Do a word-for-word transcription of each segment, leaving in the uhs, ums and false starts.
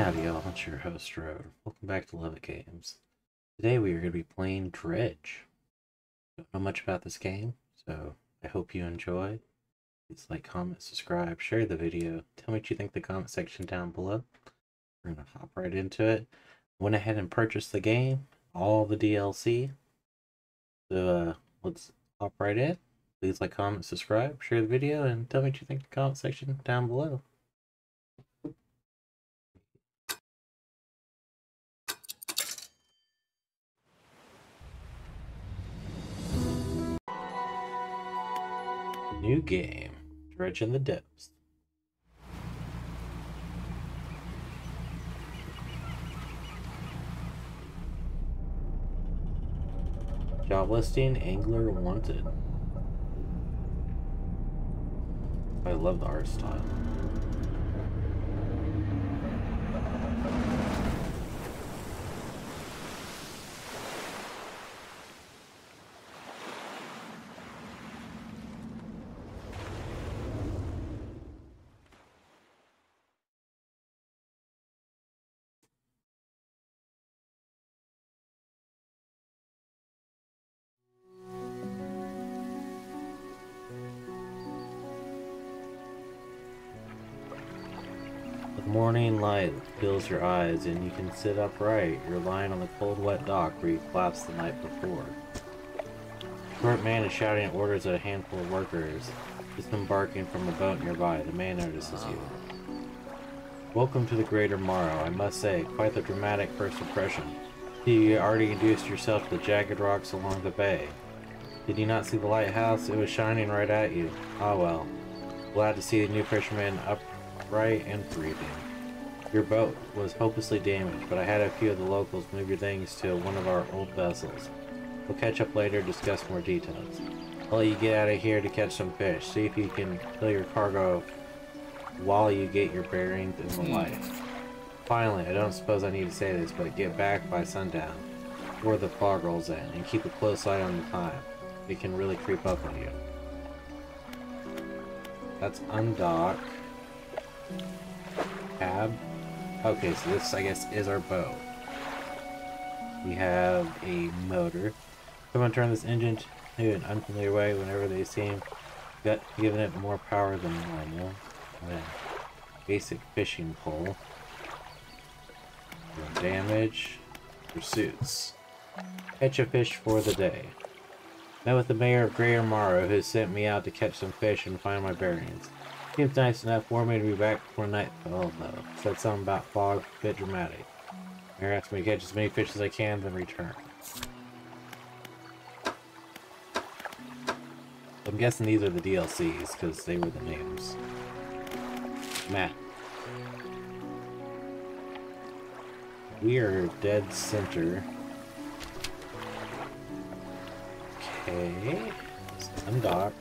Have you all, it's your host Rode. Welcome back to Love It Games. Today we are going to be playing Dredge. Don't know much about this game, so I hope you enjoy. Please like, comment, subscribe, share the video. Tell me what you think in the comment section down below. We're going to hop right into it. Went ahead and purchased the game, all the D L C. So uh, let's hop right in. Please like, comment, subscribe, share the video, and tell me what you think in the comment section down below. New game, Dredge in the Depths. Job listing, Angler Wanted. I love the art style. Morning light fills your eyes and you can sit upright. You're lying on the cold, wet dock where you collapsed the night before. A short man is shouting orders at a handful of workers disembarking from a boat nearby. The man notices you. Welcome to the Greater Morrow. I must say, quite the dramatic first impression. You already introduced yourself to the jagged rocks along the bay. Did you not see the lighthouse? It was shining right at you. Ah well. Glad to see the new fisherman up right and breathing. Your boat was hopelessly damaged, but I had a few of the locals move your things to one of our old vessels. We'll catch up later and discuss more details. I'll let you get out of here to catch some fish. See if you can fill your cargo while you get your bearings in the light. Finally, I don't suppose I need to say this, but get back by sundown, before the fog rolls in, and keep a close eye on the time. It can really creep up on you. That's undock. Tab. Okay, so this, I guess, is our boat. We have a motor. Someone turn this engine to an unfamiliar way whenever they seem got giving it more power than normal. Yeah. Basic fishing pole. No damage. Pursuits. Catch a fish for the day. Met with the mayor of Greater Morrow, who sent me out to catch some fish and find my bearings. Seems nice enough for me to be back before night fell, though. Said something about fog, a bit dramatic. Mayor asked me to catch as many fish as I can, then return. I'm guessing these are the D L Cs, because they were the names. Matt. We are dead center. Okay. Let's undock.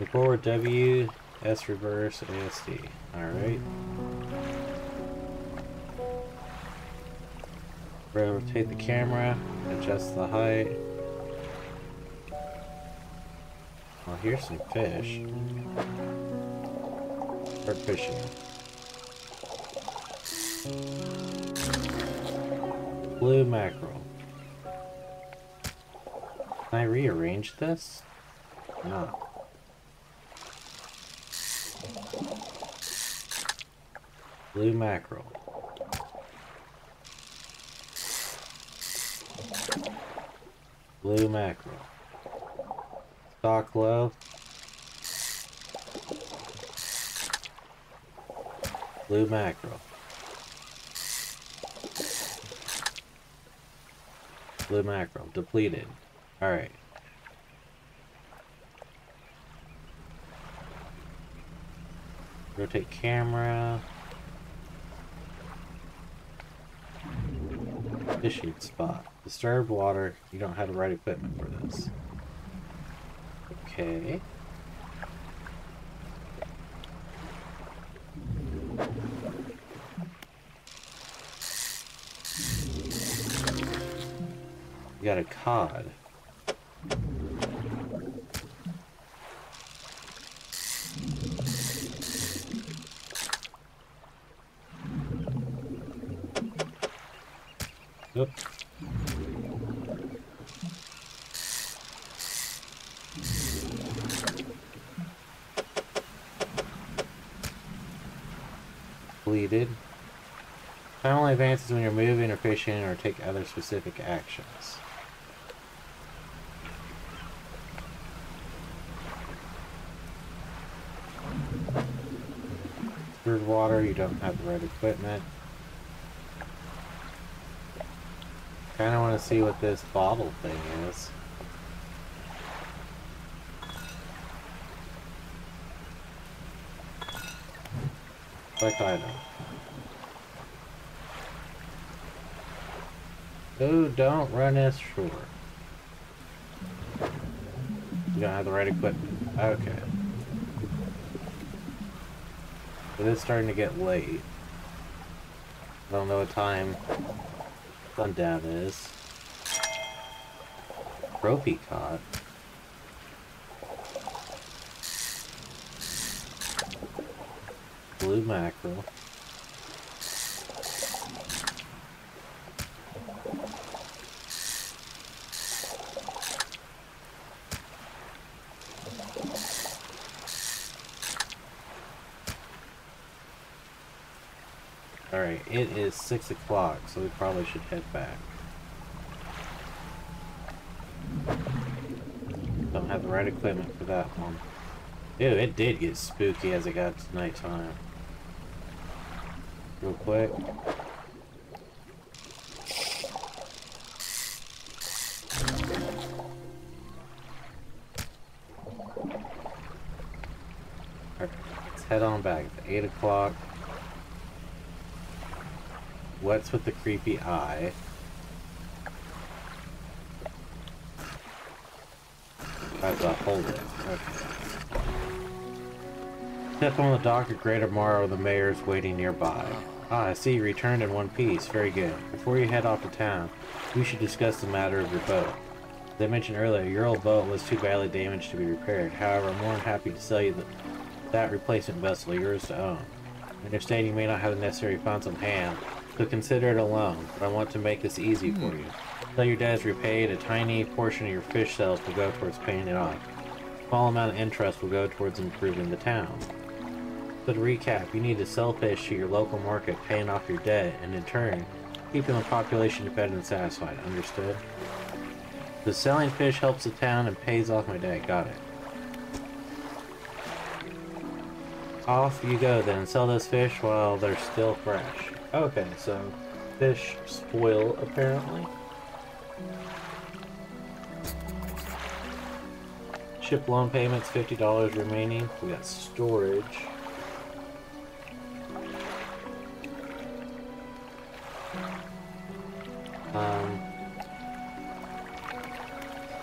The forward W... S reverse A S D. Alright. Rotate the camera, adjust the height. Well, here's some fish. Start fishing. Blue mackerel. Can I rearrange this? No. Blue mackerel. Blue mackerel. Stock low. Blue mackerel. Blue mackerel. Depleted. Alright. Rotate camera. Fishing spot. Disturbed water. You don't have the right equipment for this. Okay. You got a cod. Nope. Deleted. Time only advances when you're moving or fishing or take other specific actions. Third water, you don't have the right equipment. Kinda wanna see what this bottle thing is. Like I know. Oh, don't run ashore. You don't have the right equipment. Okay. But it's starting to get late. I don't know what time sundown is. Ropey caught. Blue mackerel. Alright, it is six o'clock, so we probably should head back. Don't have the right equipment for that one. Dude, it did get spooky as it got to nighttime. Real quick. Alright, let's head on back. It's eight o'clock. What's with the creepy eye? I've got to hold it. Okay. Step on the dock at Greater Morrow, the mayor's waiting nearby. Ah, I see you returned in one piece. Very good. Before you head off to town, we should discuss the matter of your boat. As I mentioned earlier, your old boat was too badly damaged to be repaired. However, I'm more than happy to sell you the, that replacement vessel, yours to own. I understand you may not have the necessary funds on hand, so consider it a loan, but I want to make this easy for you. Until your debt is repaid, a tiny portion of your fish sales will go towards paying it off. A small amount of interest will go towards improving the town. So to recap, you need to sell fish to your local market, paying off your debt, and in turn, keeping the population fed and satisfied. Understood? The selling fish helps the town and pays off my debt. Got it. Off you go then. Sell those fish while they're still fresh. Okay, so fish spoil apparently. Ship loan payments fifty dollars remaining. We got storage. Um,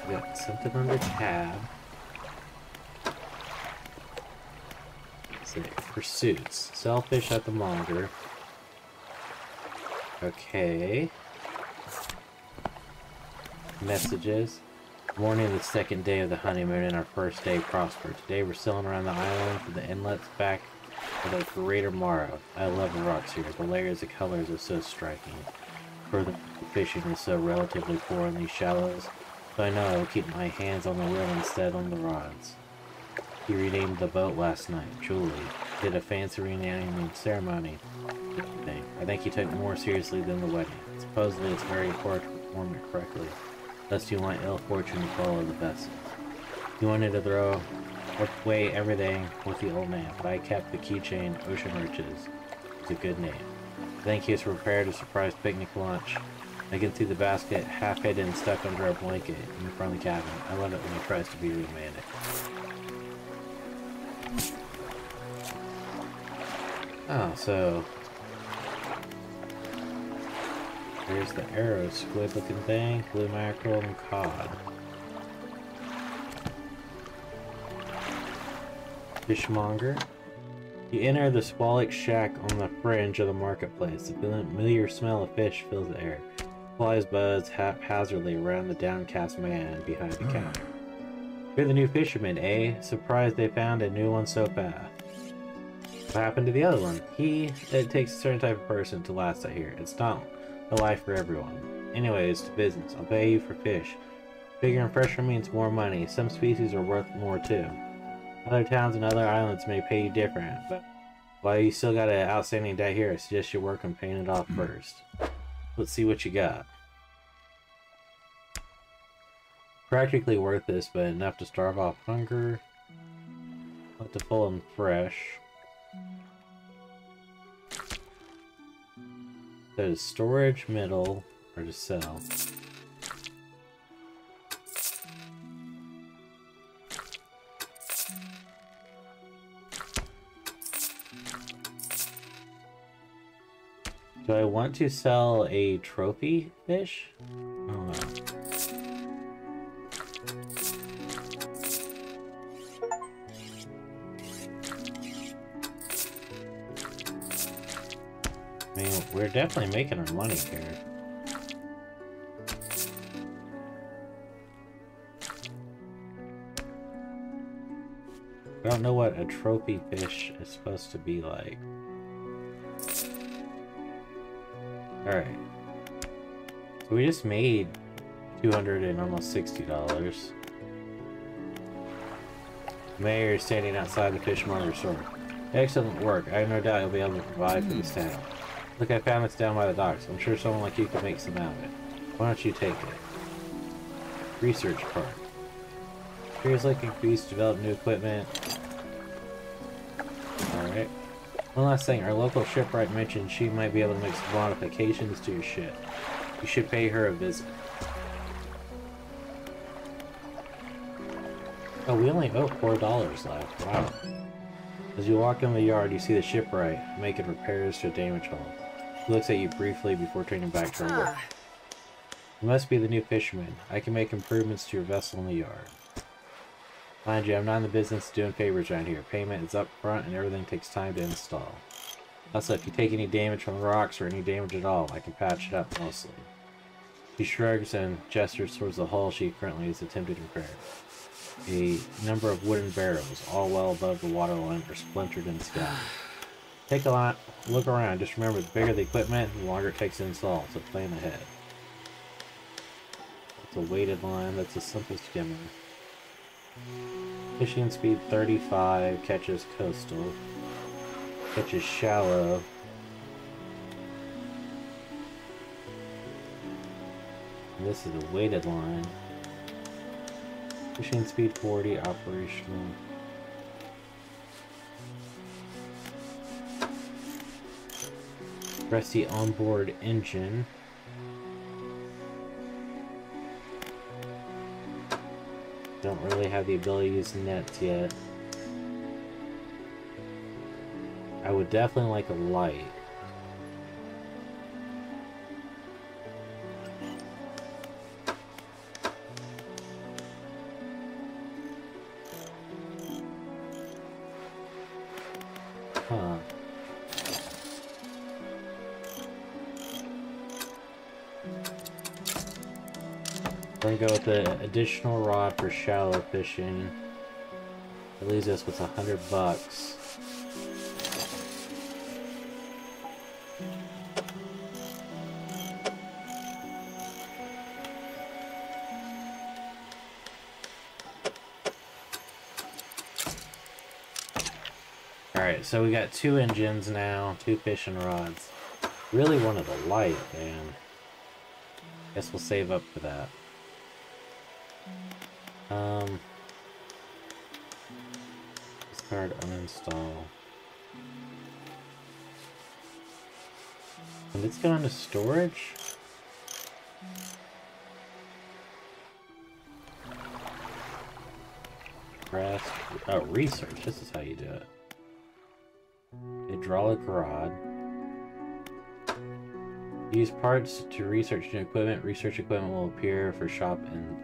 we got something under tab. Pursuits. Sell fish at the monger. Okay. Messages. Morning the second day of the honeymoon and our first day prospered. Today we're sailing around the island to the inlets back to the Greater Morrow. I love the rocks here. The layers of colors are so striking. Further fishing is so relatively poor in these shallows, so I know I will keep my hands on the wheel instead on the rods. He renamed the boat last night. Julie did a fancy renaming ceremony. I think he took more seriously than the wedding. Supposedly it's very hard to perform it correctly, lest you want ill fortune to follow the vessel. He wanted to throw away everything with the old man, but I kept the keychain Ocean Riches. It's a good name. I think he has prepared a surprise picnic lunch. I can see the basket half hidden and stuck under a blanket in front of the cabin. I love it when he tries to be romantic. Oh, so there's the arrow squid looking thing, blue mackerel and cod. Fishmonger. You enter the squalid shack on the fringe of the marketplace. The familiar smell of fish fills the air. Flies buzz haphazardly around the downcast man behind the counter. You're the new fisherman, eh? Surprised they found a new one so fast. What happened to the other one? He, it takes a certain type of person to last out here. It's not a life for everyone. Anyways, to business. I'll pay you for fish. Bigger and fresher means more money. Some species are worth more too. Other towns and other islands may pay you different, but while you still got an outstanding debt here, I suggest you work on paying it off first. Let's see what you got. Practically worth this, but enough to starve off hunger. Let the full and fresh. That is storage, middle, or to sell. Do I want to sell a trophy fish? I don't know. I mean, we're definitely making our money here. I don't know what a trophy fish is supposed to be like. Alright, so we just made two hundred and almost sixty dollars. The mayor is standing outside the fish market store. Excellent work. I have no doubt you'll be able to provide for this town. Look, I found this down by the docks. I'm sure someone like you could make some out of it. Why don't you take it? Research park. Here's like increase, develop new equipment. Alright. One last thing, our local shipwright mentioned she might be able to make some modifications to your ship. You should pay her a visit. Oh, we only owe four dollars left. Wow. As you walk in the yard, you see the shipwright making repairs to a damage hull. She looks at you briefly before turning back to her work. You must be the new fisherman. I can make improvements to your vessel in the yard. Mind you, I'm not in the business of doing favors around here. Payment is up front and everything takes time to install. Also, if you take any damage from the rocks or any damage at all, I can patch it up mostly. She shrugs and gestures towards the hull she currently is attempting to repair. A number of wooden barrels, all well above the water line, are splintered and scattered. Take a lot, look around. Just remember, the bigger the equipment, the longer it takes to install, so plan ahead. It's a weighted line, that's the simplest gimmick. Fishing speed thirty-five, catches coastal, catches shallow. And this is a weighted line. Fishing speed forty, operational. Rusty onboard engine. Don't really have the ability to use nets yet. I would definitely like a light. Huh. We're going to go with the additional rod for shallow fishing. It leaves us with a hundred bucks. Alright, so we got two engines now, two fishing rods. Really wanted a light, man. Guess we'll save up for that. Um, this card uninstall. And it's going to storage? Press, oh, research, this is how you do it. Hydraulic rod. Use parts to research new equipment. Research equipment will appear for shop and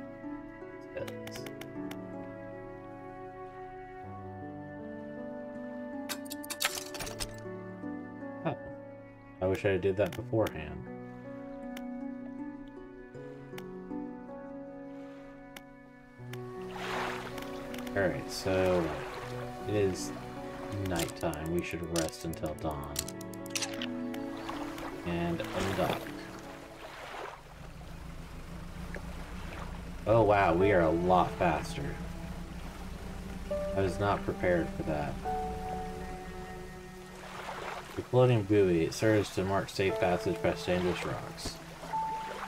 I wish I did that beforehand. Alright, so it is nighttime. We should rest until dawn. And undock. Oh wow, we are a lot faster. I was not prepared for that. The floating buoy, it serves to mark safe passage past dangerous rocks.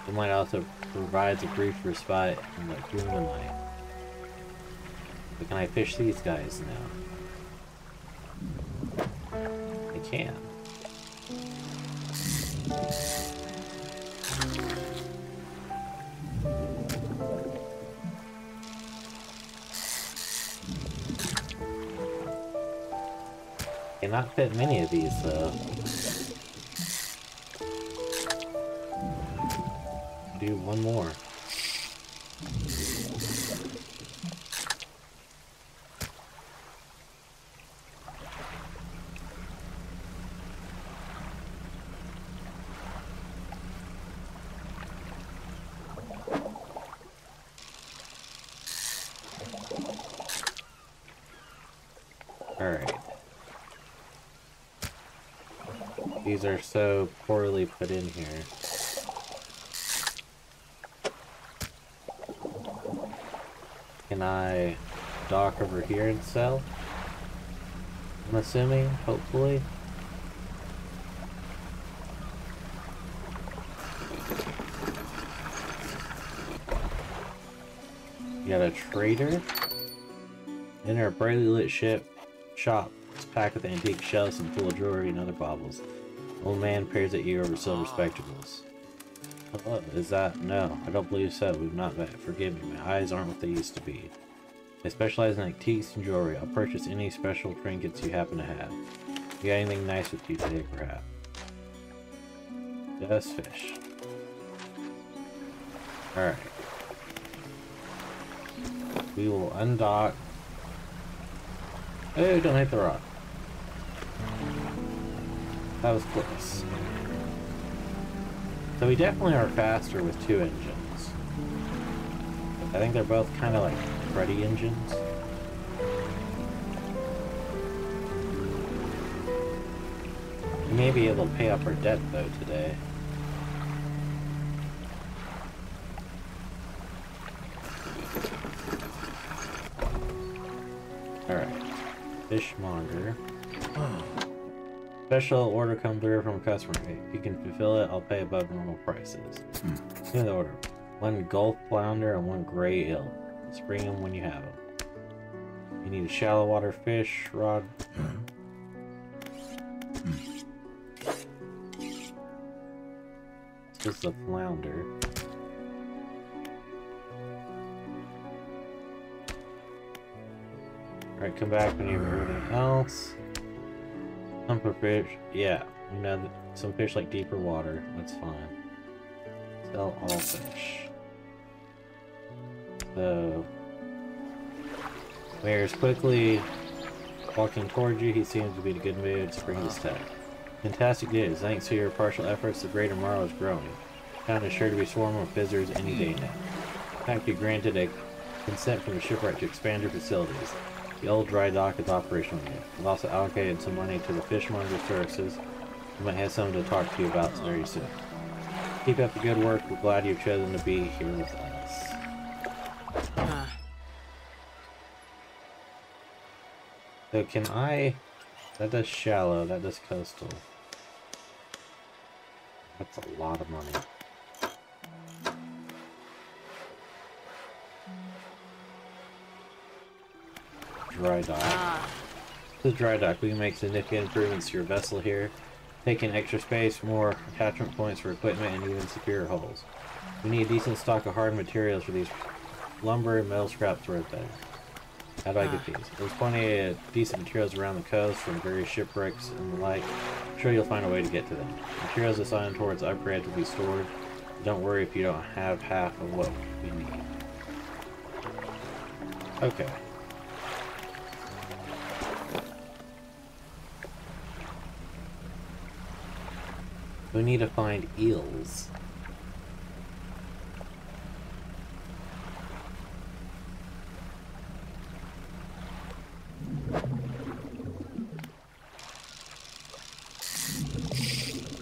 The light also provides a brief respite in the human light. But can I fish these guys now? I can. Cannot fit many of these though. Do one more. These are so poorly put in here. Can I dock over here and sell? I'm assuming, hopefully. You got a trader. Enter a brightly lit ship shop. It's packed with antique shells and full of jewelry and other baubles. Old man peers at you over silver spectacles. Hello, is that? No, I don't believe so. We've not met. Forgive me, my eyes aren't what they used to be. I specialize in antiques and jewelry. I'll purchase any special trinkets you happen to have. You got anything nice with you today, perhaps? Just fish. Alright. We will undock. Oh, don't hit the rock. That was close. So we definitely are faster with two engines. I think they're both kind of like Freddy engines. We may be able to pay off our debt though today. Alright. Fishmonger. Special order come through from a customer. If you can fulfill it, I'll pay above normal prices. Mm. New order. One gulf flounder and one gray eel. Let's bring them when you have them. You need a shallow water fish rod. Mm. This is the flounder. Alright, come back when you have everything else. Some fish, yeah, we know that some fish like deeper water, that's fine. Sell all fish. So, Mayor is quickly walking toward you. He seems to be in a good mood, spring his tech. Fantastic news, thanks to your partial efforts, the Greater Morrow is growing. Town is sure to be swarming with visitors any day now. In fact, you granted a consent from the shipwright to expand your facilities. The old dry dock is operational here. We've also allocated some money to the fishmonger services. We might have something to talk to you about very soon. Keep up the good work. We're glad you've chosen to be here with us. So can I... That does shallow. That does coastal. That's a lot of money. Dry dock. Ah. The dry dock. We can make significant improvements to your vessel here, taking extra space, more attachment points for equipment, and even superior hulls. We need a decent stock of hard materials for these lumber and metal scraps right there. How do I get these? There's plenty of decent materials around the coast from various shipwrecks and the like. I'm sure you'll find a way to get to them. Materials assigned towards upgrade will be stored. Don't worry if you don't have half of what we need. Okay. We need to find eels.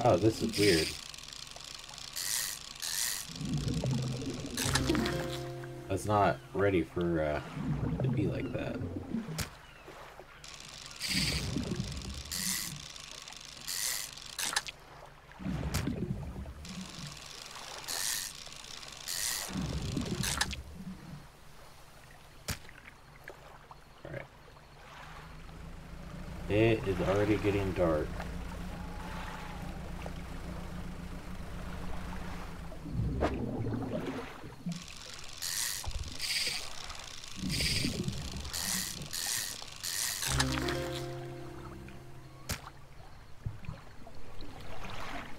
Oh, this is weird. it's not ready for uh, to be like that. It is already getting dark.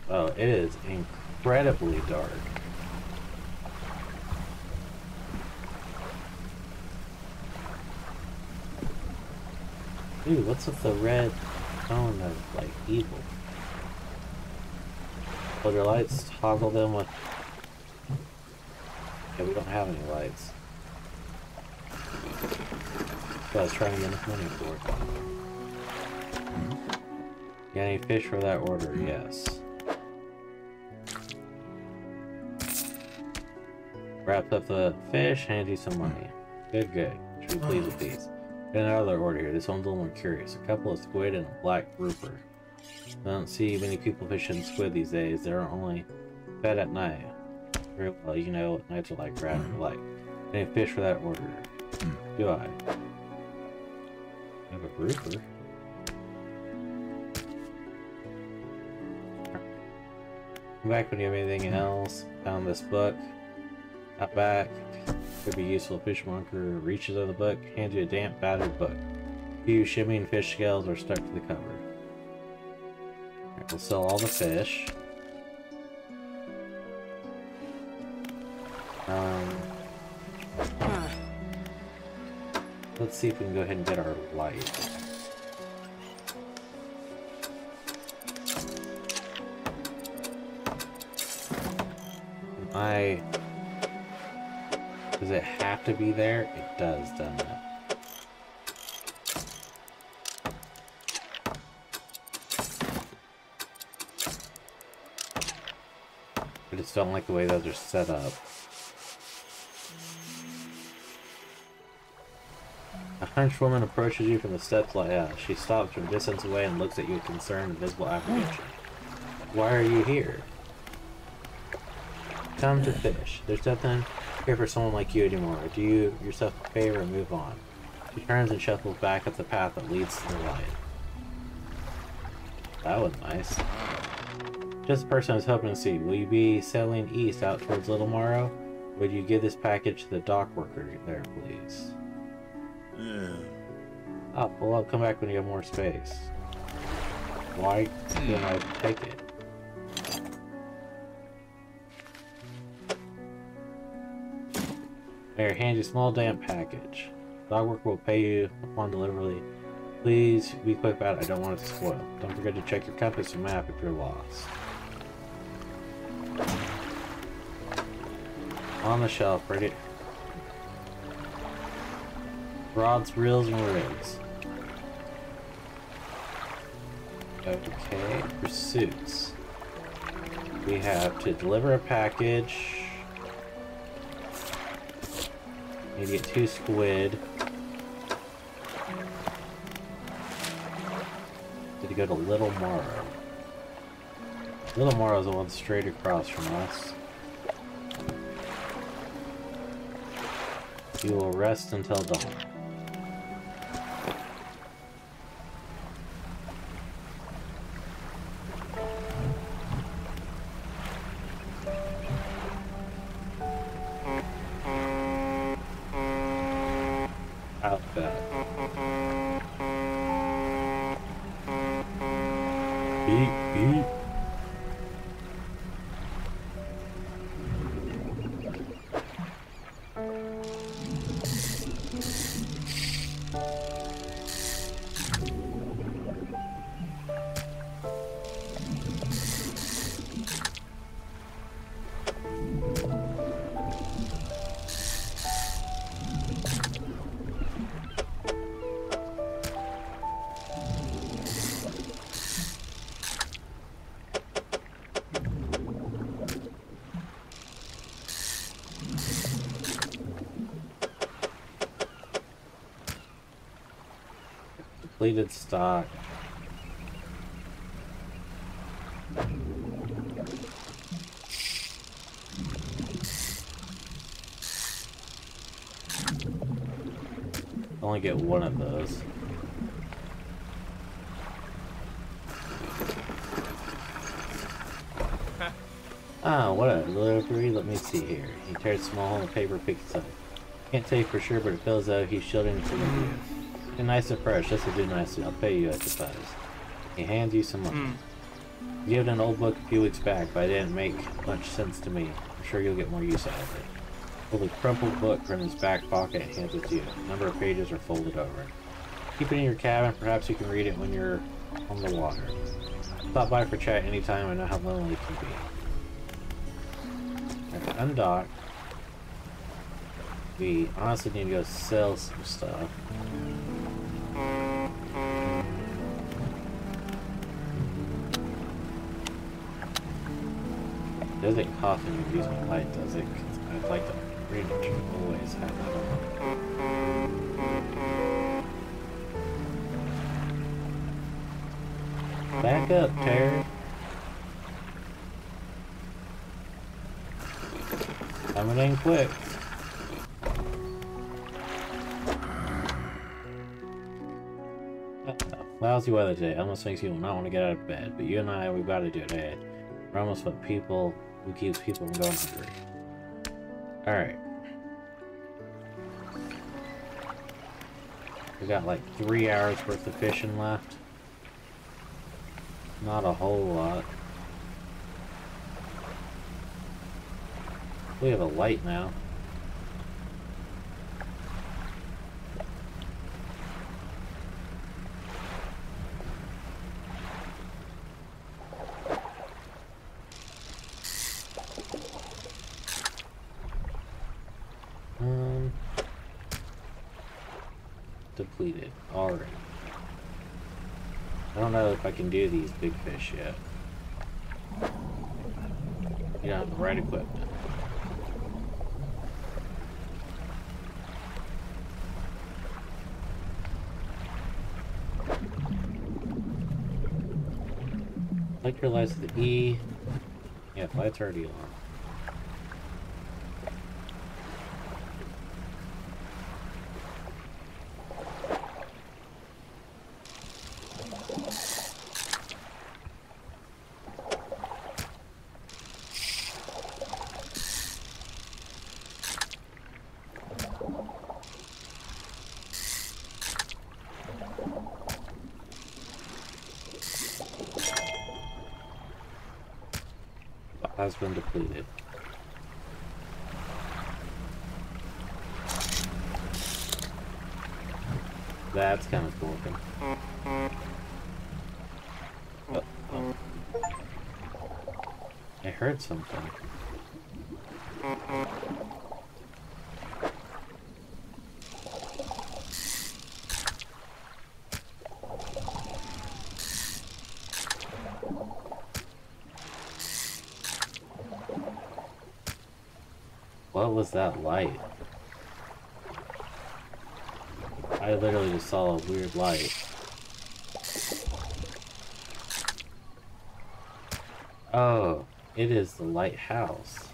Oh, it is incredibly dark. Dude, what's with the red cone of, like, evil? Oh, their lights, toggle them with... Yeah, we don't have any lights. So I was trying to get enough money for it. Got any fish for that order? Yes. Wrapped up the fish, hand you some money. Good, good. Should we please with these? Got another order here. This one's a little more curious. A couple of squid and a black grouper. I don't see many people fishing squid these days. They're only fed at night. Very well, you know what nights are like, rather like. Any fish for that order? Do I? I have a grouper. Come back when you have anything else. Found this book. Out back. Could be useful. Fishmonger reaches over the book, hands you a damp, battered book. A few shimmying fish scales are stuck to the cover. Alright, we'll sell all the fish. Um, let's see if we can go ahead and get our light. My... Does it have to be there? It does, doesn't it? I just don't like the way those are set up. A hunched woman approaches you from the steps like that. She stops from distance away and looks at you with concern and visible apprehension. Why are you here? Come to fish. There's nothing here for someone like you anymore. Do you yourself a favor and move on. She turns and shuffles back up the path that leads to the light. That was nice. Just the person I was hoping to see. Will you be sailing east out towards Little Marrow? Would you give this package to the dock worker there, please? Yeah. Oh, well, I'll come back when you have more space. Why didn't I take it? There, hand you a small damp package. Dog worker will pay you upon delivery. Please be quick about it. I don't want it to spoil. Don't forget to check your compass and map if you're lost. On the shelf, ready. Rods, reels, and rigs. Okay, pursuits. We have to deliver a package. Need to get two squid. Need to go to Little Marrow. Little Morrow's the one straight across from us. You will rest until dawn. depleted stock. Only get one of those. Ah, what a delivery. Let me see here. He tears a small hole in the paper, picks it up. Can't tell you for sure, but it feels out he's shielding it to the view. You're nice and fresh, just to do nicely. I'll pay you at the size. He hands you some money. Mm. You gave an old book a few weeks back, but it didn't make much sense to me. I'm sure you'll get more use out of it. Pull the crumpled book from his back pocket and hands it to you. A number of pages are folded over. Keep it in your cabin. Perhaps you can read it when you're on the water. Stop by for chat anytime. I know how lonely it can be. Undock. We honestly need to go sell some stuff. It doesn't cough when you use my light, does it? I'd like to pretty much always have that on. Back up, Terry. Coming in quick. Lousy weather today. Almost makes you not want to get out of bed, but you and I, we've got to do it. Hey, we're almost what people who keeps people from going hungry. All right. We got like three hours worth of fishing left. Not a whole lot. We have a light now. Um, depleted already. I don't know if I can do these big fish yet. You don't have the right equipment. Your lights the E. Yeah, lights already on. Has been depleted. That's kind of cool looking. Oh, oh. I heard something. Was that light? I literally just saw a weird light. Oh, it is the lighthouse.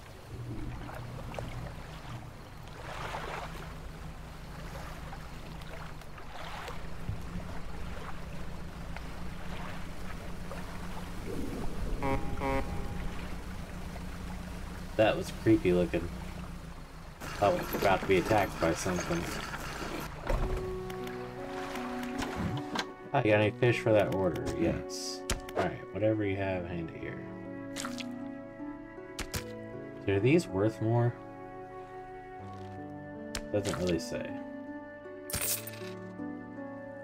That was creepy looking. I thought we were about to be attacked by something. Oh, you got any fish for that order? Yes. Alright, whatever you have, hand it here. Are these worth more? Doesn't really say.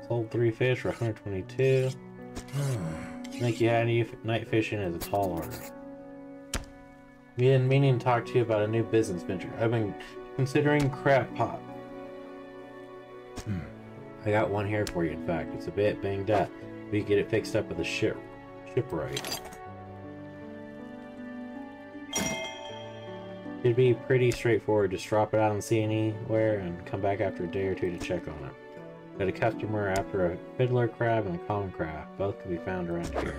Sold three fish for one hundred twenty-two. Think you had any night fishing is a tall order. We didn't mean to talk to you about a new business venture. I've been considering crab pot. Hmm. I got one here for you, in fact. It's a bit banged up. We get it fixed up with a ship shipwright. It'd be pretty straightforward. Just drop it out and see anywhere and come back after a day or two to check on it. Got a customer after a fiddler crab and a common crab. Both can be found around here.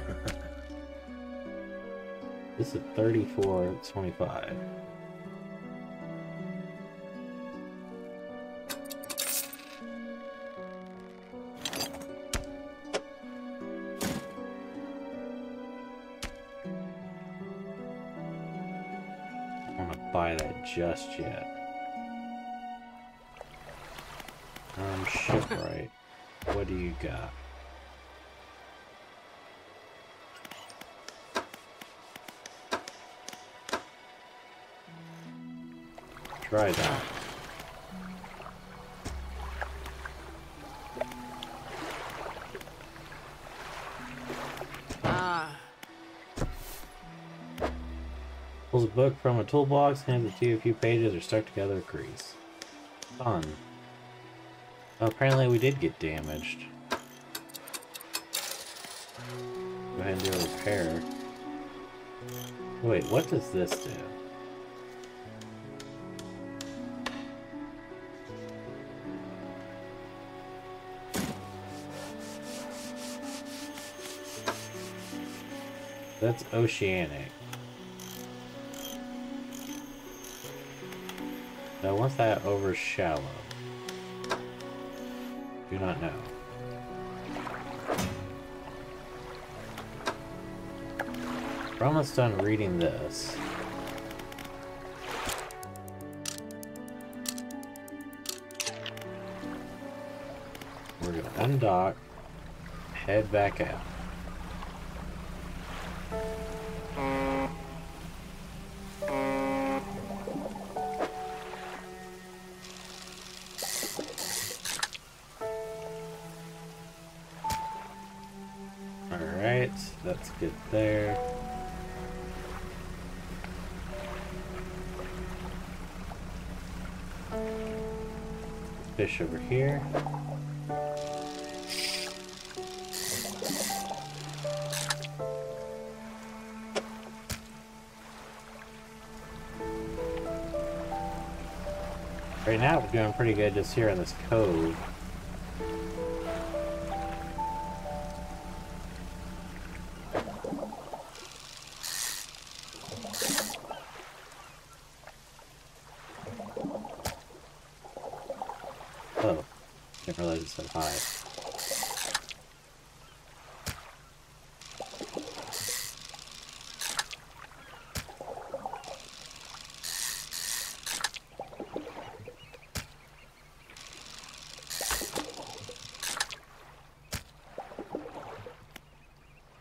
This is thirty-four twenty-five. Just yet. Um, shipwright. What do you got? Try that. Pulls a book from a toolbox, hands it to you, a few pages are stuck together with grease. Fun. Well, apparently we did get damaged. Go ahead and do a repair. Wait, what does this do? That's oceanic. Now, what's that over shallow? Do not know. We're almost done reading this. We're going to undock, head back out. Get there. Fish over here. Right now we're doing pretty good just here in this cove.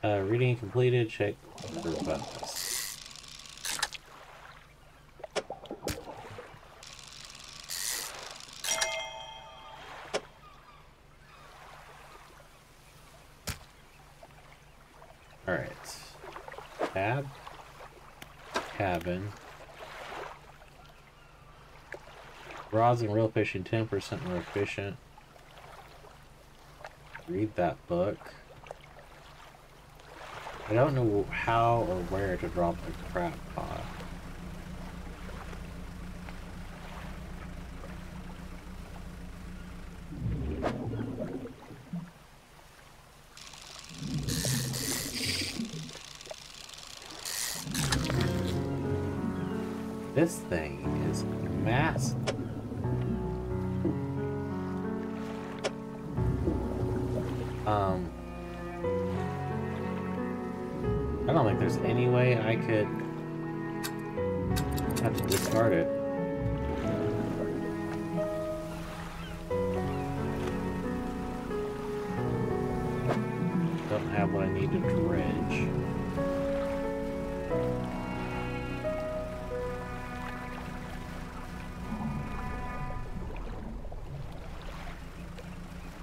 Uh, reading completed, check for bonus. Alright. Tab. Cabin. Rods and real fishing, ten percent more efficient. Read that book. I don't know how or where to drop a crab pot. This thing is massive. Um... I don't think there's any way I could have to discard it. Don't have what I need to dredge.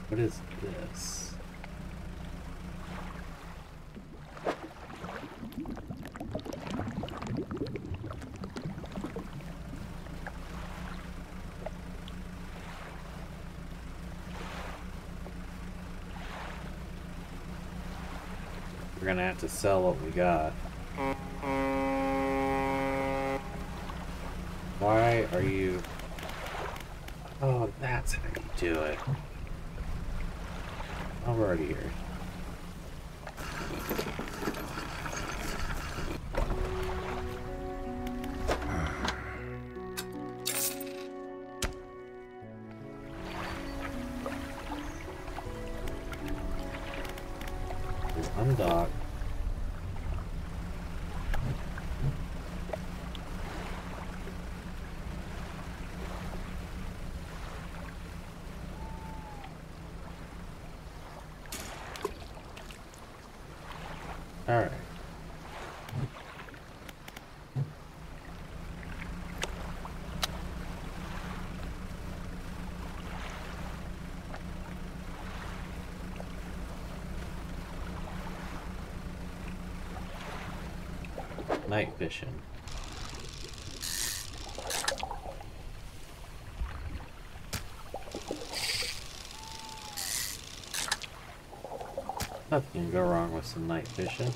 What is this? We're gonna have to sell what we got. Why are you... Oh, that's how you do it. Oh, we're already here. Undock. All right. Night fishing. Nothing can go wrong with some night fishing.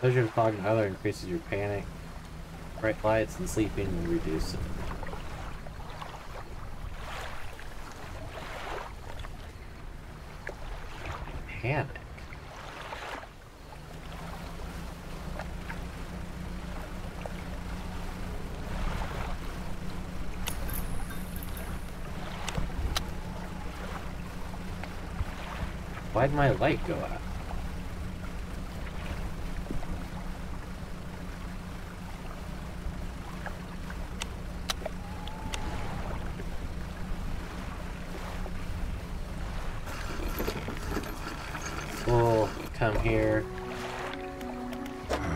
Pleasure of clogging other increases your panic. Bright lights and sleeping will reduce it. Panic. Why'd my light go out? Here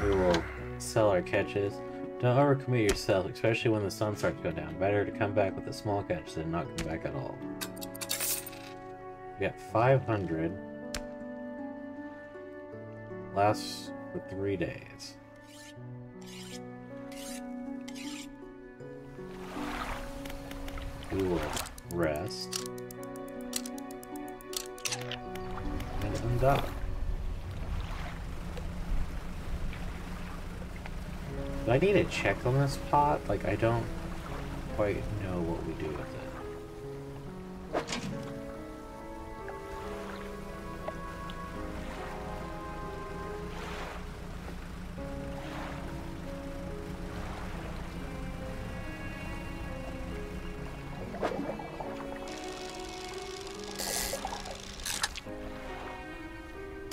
we will sell our catches. Don't overcommit yourself, especially when the sun starts to go down. Better to come back with a small catch than not come back at all. We got five hundred. Lasts for three days. We will rest and undock. Do I need to check on this pot? Like, I don't quite know what we do with it.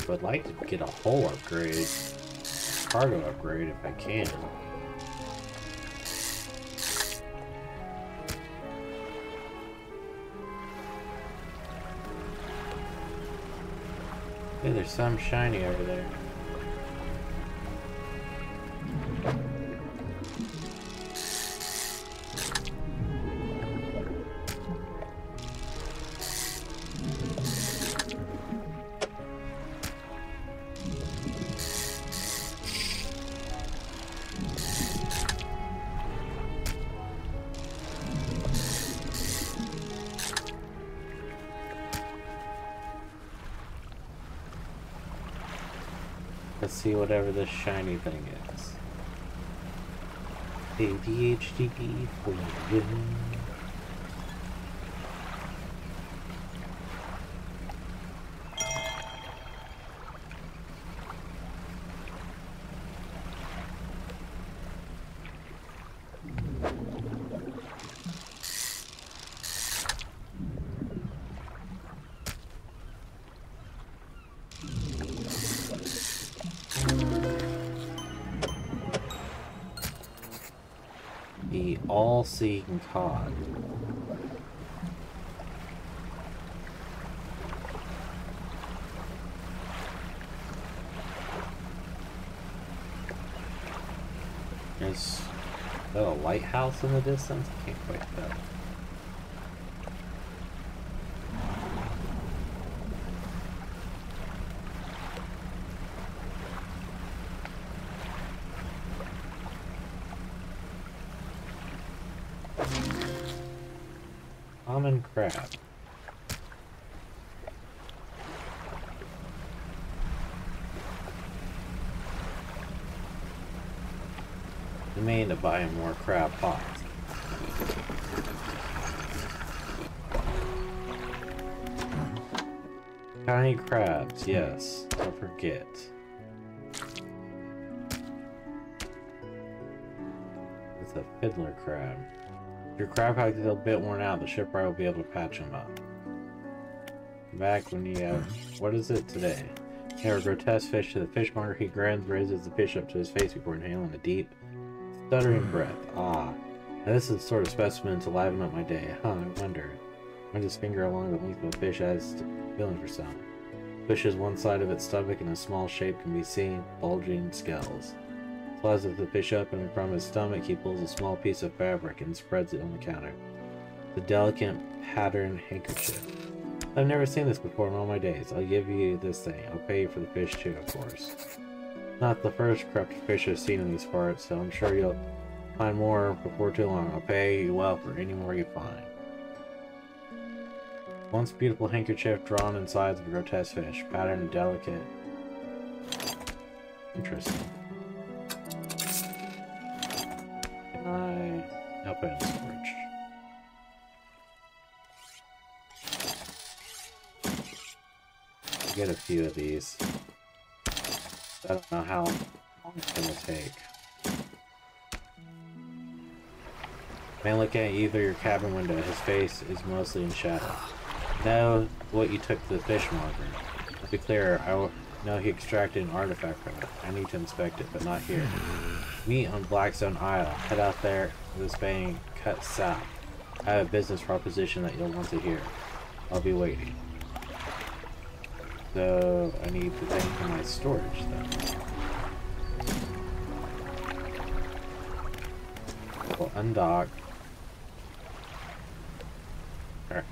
Would like to get a hull upgrade, cargo upgrade if I can. Hey, there's some shiny over there. Let's see whatever this shiny thing is. A D H D P for you. All-seeing cod. Is that a lighthouse in the distance? I can't quite tell. Common crab. the main to buy him more crab pots. Tiny crabs, yes, don't forget. It's a fiddler crab. If your crab hide is a bit worn out, the shipwright will be able to patch them up. Back when you have, what is it today? You have a grotesque fish to the fishmonger. He grins, raises the fish up to his face before inhaling a deep, stuttering breath. Ah, now this is the sort of specimen to liven up my day. Huh, I wonder. Runs his finger along the length of a fish as feeling for some. Fish's one side of its stomach and a small shape can be seen, bulging scales. Slices the fish up, and from his stomach he pulls a small piece of fabric and spreads it on the counter. The delicate patterned handkerchief. I've never seen this before in all my days. I'll give you this thing. I'll pay you for the fish too, of course. Not the first corrupt fish I've seen in these parts, so I'm sure you'll find more before too long. I'll pay you well for any more you find. Once beautiful handkerchief drawn inside the grotesque fish, patterned and delicate. Interesting. Can I open a torch? Get a few of these. I don't know how long it's gonna take. Man, look at either your cabin window. His face is mostly in shadow. Know what you took to the fishmonger. To be clear, I know he extracted an artifact from it. I need to inspect it, but not here. Meet on Blackstone Isle. Head out there with this bang, cut south. I have a business proposition that you'll want to hear. I'll be waiting. So, I need the thing for my storage, though. We'll undock. Alright.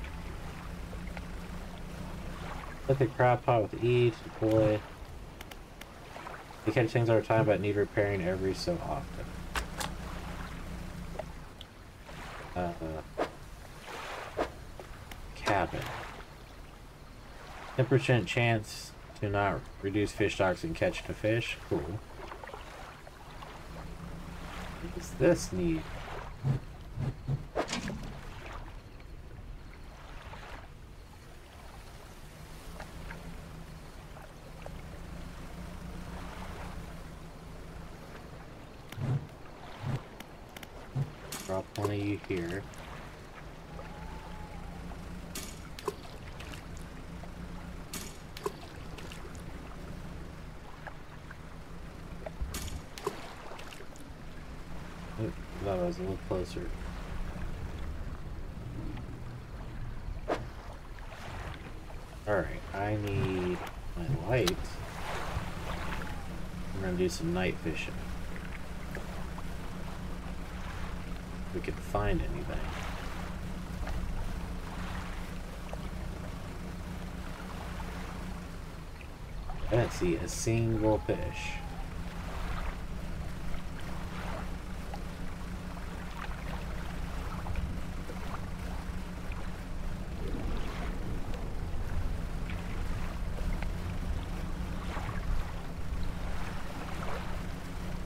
Let the crab pot with E to deploy. They catch things over time, but need repairing every so often. Uh, cabin. ten percent chance to not reduce fish stocks and catch the fish. Cool. What does this need? Here. Oop, that was a little closer. Alright, I need my light. We're gonna do some night fishing. We could find anything. I didn't see a single fish.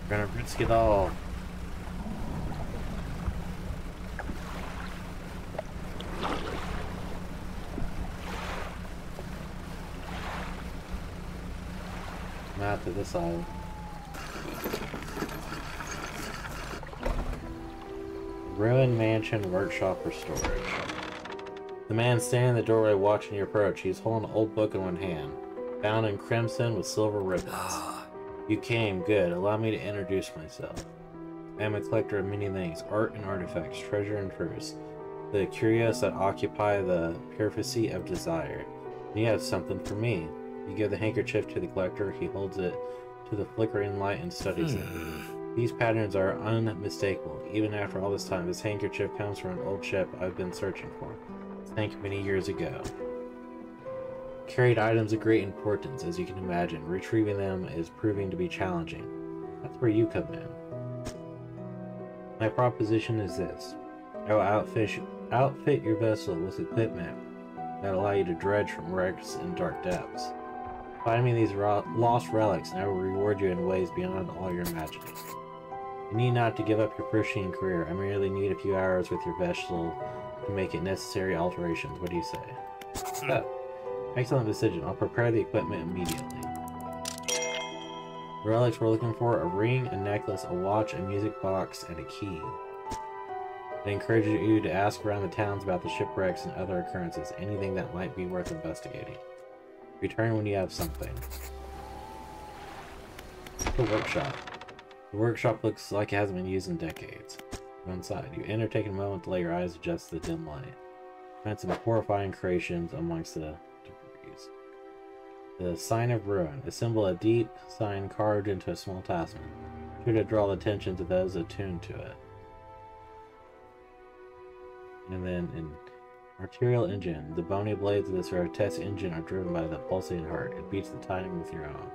We're gonna risk it all. To this island. Ruined mansion, workshop for storage. The man standing in the doorway watching your approach. He's holding an old book in one hand, bound in crimson with silver ribbons. You came, good. Allow me to introduce myself. I am a collector of many things, art and artifacts, treasure and truths, the curious that occupy the periphery of desire. You have something for me. You give the handkerchief to the collector, he holds it to the flickering light and studies it. These patterns are unmistakable. Even after all this time, this handkerchief comes from an old ship I've been searching for. Sank many years ago. Carried items of great importance, as you can imagine. Retrieving them is proving to be challenging. That's where you come in. My proposition is this. I will outfish, outfit your vessel with equipment that allow you to dredge from wrecks and dark depths. Find me these lost relics, and I will reward you in ways beyond all your imagining. You need not to give up your fishing career. I merely need a few hours with your vessel to make it necessary alterations. What do you say? Oh, excellent decision. I'll prepare the equipment immediately. Relics we're looking for: a ring, a necklace, a watch, a music box, and a key. I encourage you to ask around the towns about the shipwrecks and other occurrences. Anything that might be worth investigating. Return when you have something. The workshop. The workshop looks like it hasn't been used in decades. Go inside. You enter, taking a moment to let your eyes adjust to the dim light. Find some horrifying creations amongst the debris. The Sign of Ruin. A symbol, a deep sign carved into a small talisman. Sure to draw attention to those attuned to it. And then in Arterial Engine. The bony blades of this grotesque engine are driven by the pulsating heart. It beats the time with your own.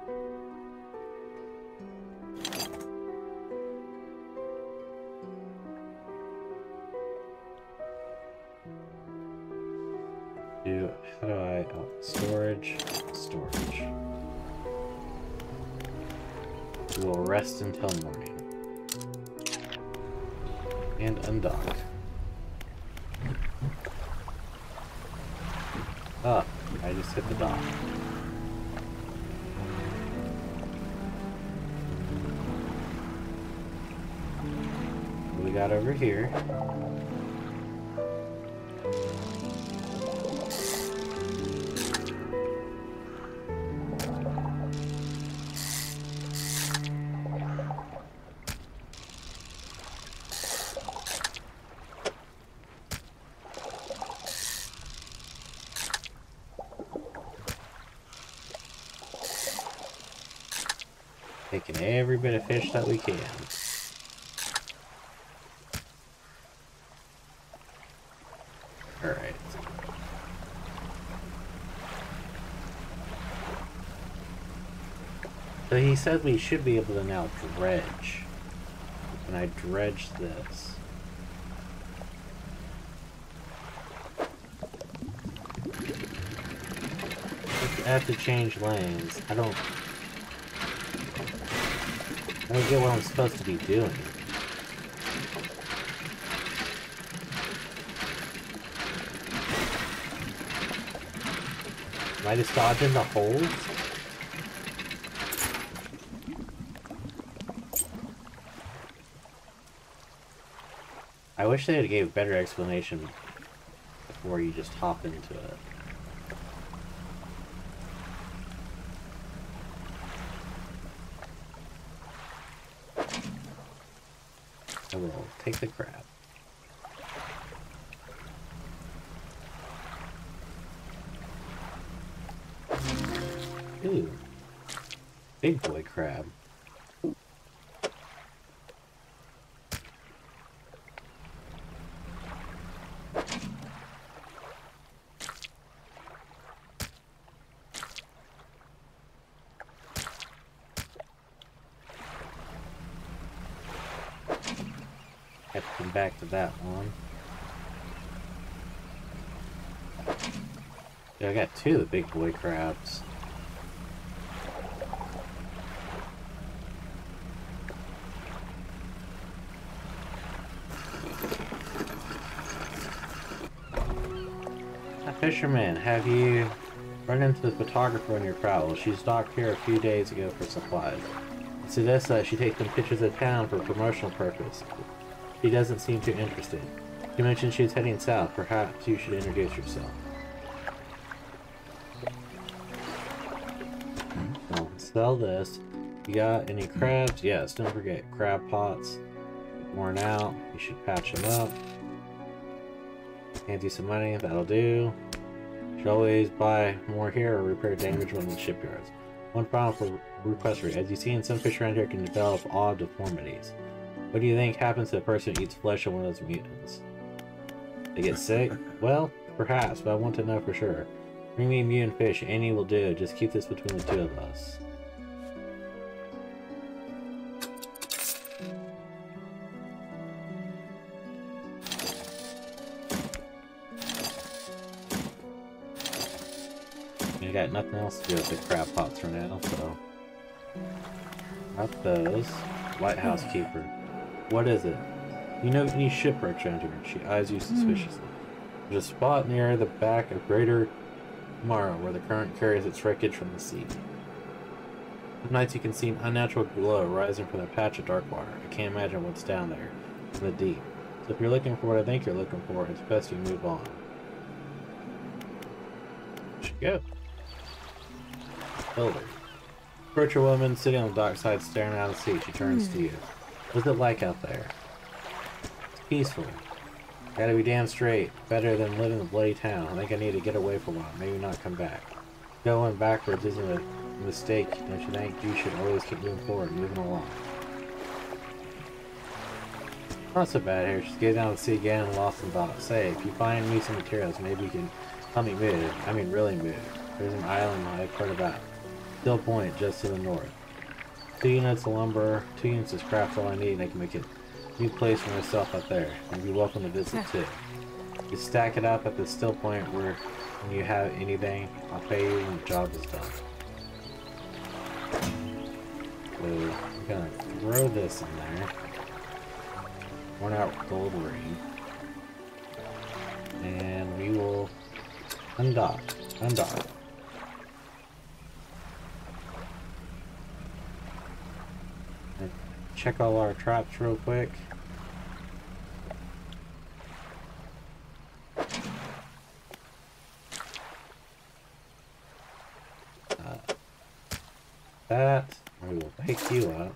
Do, how do I, oh, storage, storage. We will rest until morning. And undock. Ah, I just hit the dock. What we got over here? Every bit of fish that we can. Alright. So he said we should be able to now dredge. And I dredge this. I have to change lanes. I don't... I don't get what I'm supposed to be doing. Am I just dodging the holes? I wish they had gave a better explanation before you just hop into it. Take the crab. Ooh. Big boy crab. Ooh. Back to that one. Yeah, I got two of the big boy crabs. Now, fisherman, have you run into the photographer on your travels? She's docked here a few days ago for supplies. It suggests that she takes some pictures of town for promotional purpose. She doesn't seem too interested. You mentioned she was heading south. Perhaps you should introduce yourself. I'll sell this. You got any crabs? Yes, don't forget. Crab pots. Worn out. You should patch them up. Hand you some money. That'll do. You should always buy more here or repair damage when in the shipyards. One problem for requestry. As you see, in some fish around here can develop odd deformities. What do you think happens to a person who eats flesh of one of those mutants? They get sick? Well, perhaps, but I want to know for sure. Bring me a mutant fish, any will do. Just keep this between the two of us. I got nothing else to do with the crab pots for now, so... Not those. Lighthouse Keeper. What is it? You know any shipwrecks around here? She eyes you suspiciously. Mm. There's a spot near the back of Greater Morrow where the current carries its wreckage from the sea. At nights you can see an unnatural glow rising from a patch of dark water. I can't imagine what's down there in the deep. So if you're looking for what I think you're looking for, it's best you move on. Should go. Builder. Approach a woman sitting on the dockside staring out at the sea. She turns mm. to you. What's it like out there? It's peaceful. Gotta be damn straight. Better than living in the bloody town. I think I need to get away for a while. Maybe not come back. Going backwards isn't a mistake, don't you think? You should always keep moving forward, moving along. Not so bad here. Just get down to the sea again and lost in thought. Say, if you find me some materials, maybe you can help me move. I mean, really move. There's an island I've heard about. Still Point, just to the north. Two units of lumber, two units of craft, all I need, and I can make a new place for myself up there. And you'd be welcome to visit too. You stack it up at the Still Point where when you have anything, I'll pay you when the job is done. So, I'm gonna throw this in there. Worn out gold ring. And we will undock. Undock. And check all our traps real quick. Uh, that. We will pick you up.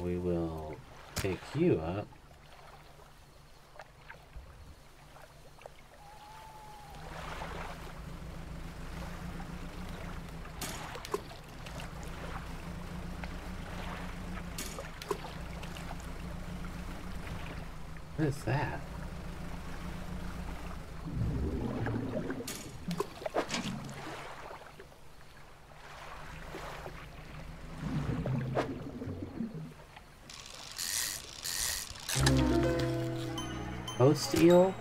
We will pick you up. What is that? Steel?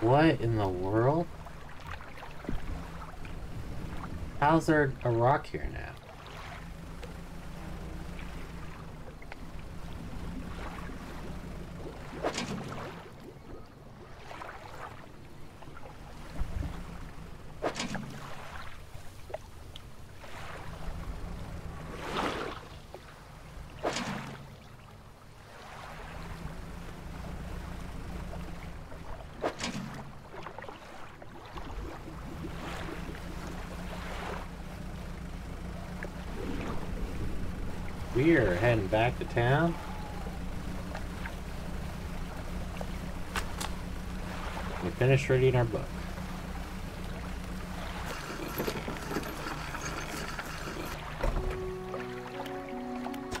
What in the world? How's there a rock here now? We're heading back to town. We finished reading our book. Uh,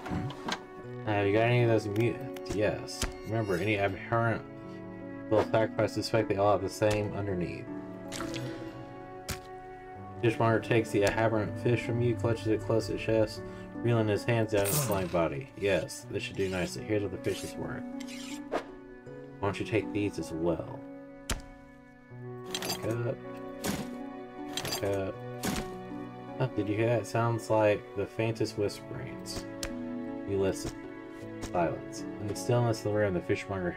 have you got any of those mutants? Yes. Remember, any abhorrent will sacrifice. Suspect they all have the same underneath. Fishmonger takes the aberrant fish from you, clutches it close to his chest, reeling his hands down his slimy body. Yes, this should do nicely. Here's what the fish is worth. Why don't you take these as well? Pick up. Pick up. Oh, did you hear that? It sounds like the faintest whisperings. You listen. Silence. In the stillness of the room, the fishmonger's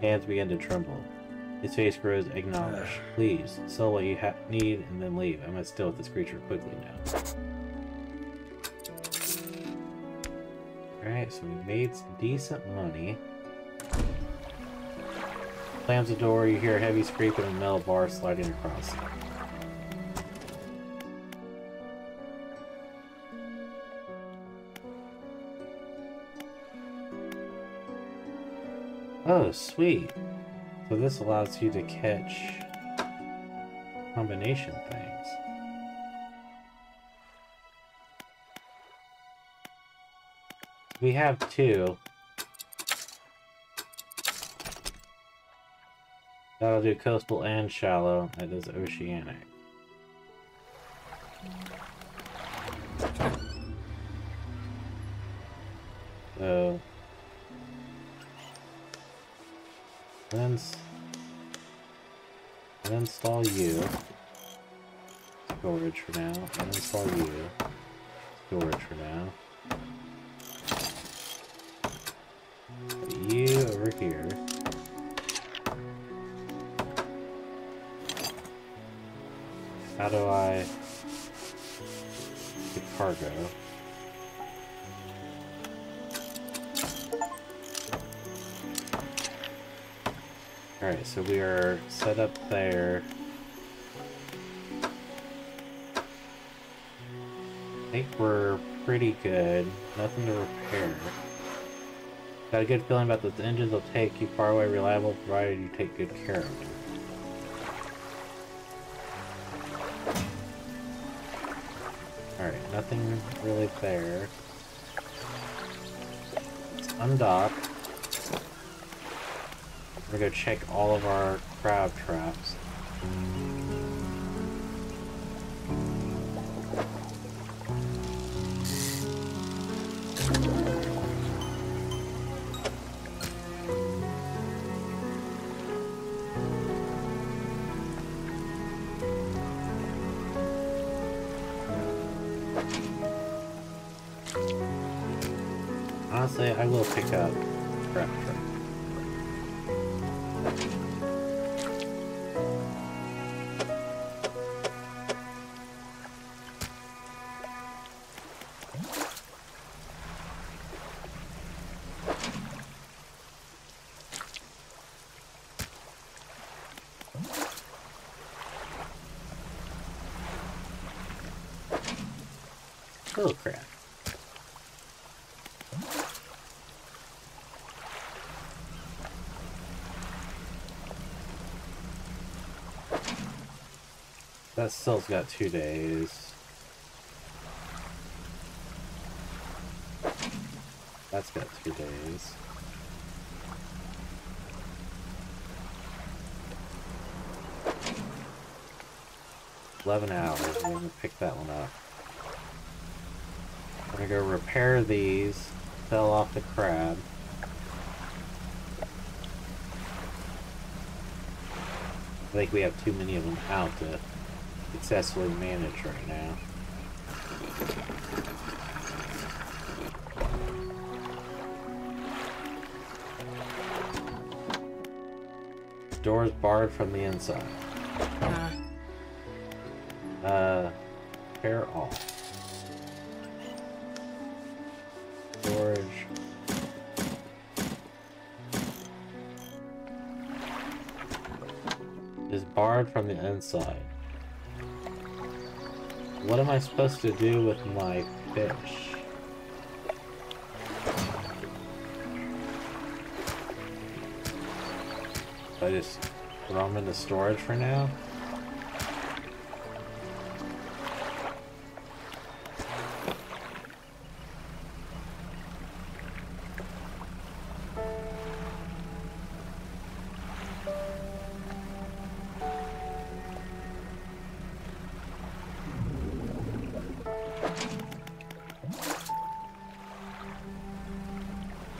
hands begin to tremble. His face grows acknowledged. Please, sell what you ha need and then leave. I must deal with this creature quickly now. Alright, so we made some decent money. Slams the door, you hear a heavy scraping and a metal bar sliding across. Oh, sweet. So this allows you to catch combination things. We have two. That'll do coastal and shallow. That is oceanic. So... Let's install you. Storage for now. And install you. Storage for now. Put you over here. How do I get cargo? Alright, so we are set up there. I think we're pretty good. Nothing to repair. Got a good feeling about this. The engines will take you far away, reliable, provided you take good care of them. Alright, nothing really there. Let's undock. We're gonna go check all of our crab traps. Honestly, I will pick up crab traps. Oh crap. That still's got two days. That's got two days. Eleven hours, I'm gonna pick that one up. I'm gonna go repair these, sell off the crab. I think we have too many of them out to successfully manage right now. Doors barred from the inside. Uh, repair all. Is barred from the inside. What am I supposed to do with my fish? I just throw them into storage for now?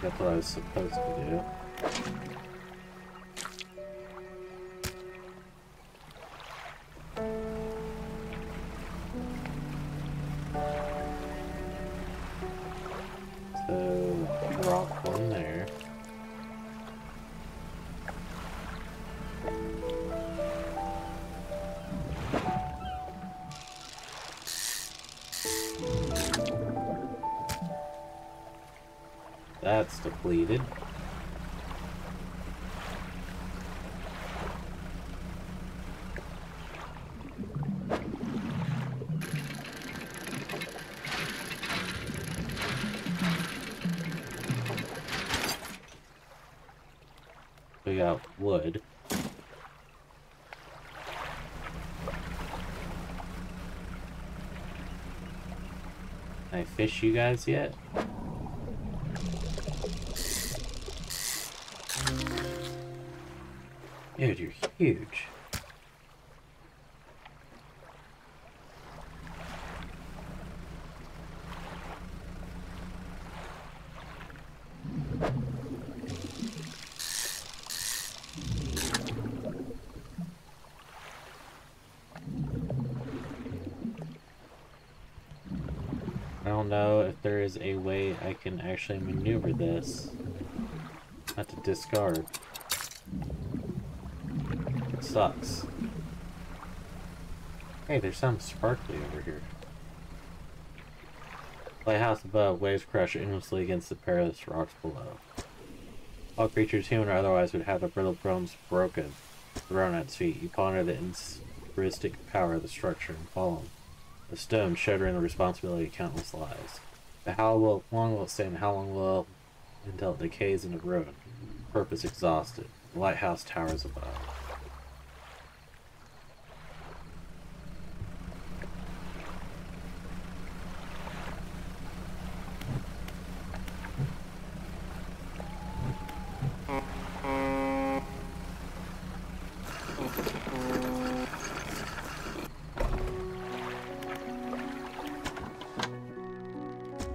That's what I was supposed to do. So, drop one there. That's depleted. We got wood. Can I fish you guys yet? Dude, you're huge. There is a way I can actually maneuver this, not to discard. It sucks. Hey, there's something sparkly over here. Lighthouse above, waves crash endlessly against the perilous rocks below. All creatures, human or otherwise, would have their brittle bones broken, thrown at its feet. You ponder the intrinsic power of the structure and fall. The stone shuddering the responsibility of countless lives. But how will, long will it stand? How long will it until it decays into ruin? Purpose exhausted. The lighthouse towers above.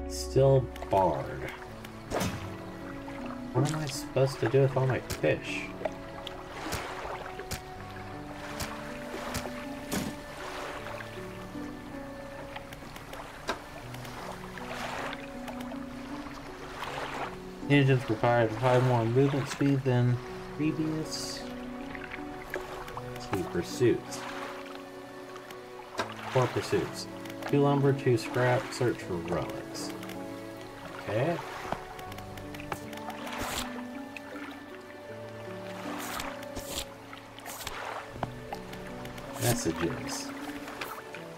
Still barred. What am I supposed to do with all my fish? Engines required five more movement speed than previous two pursuits. Four pursuits. Two lumber, two scrap, search for relics. Okay. Messages.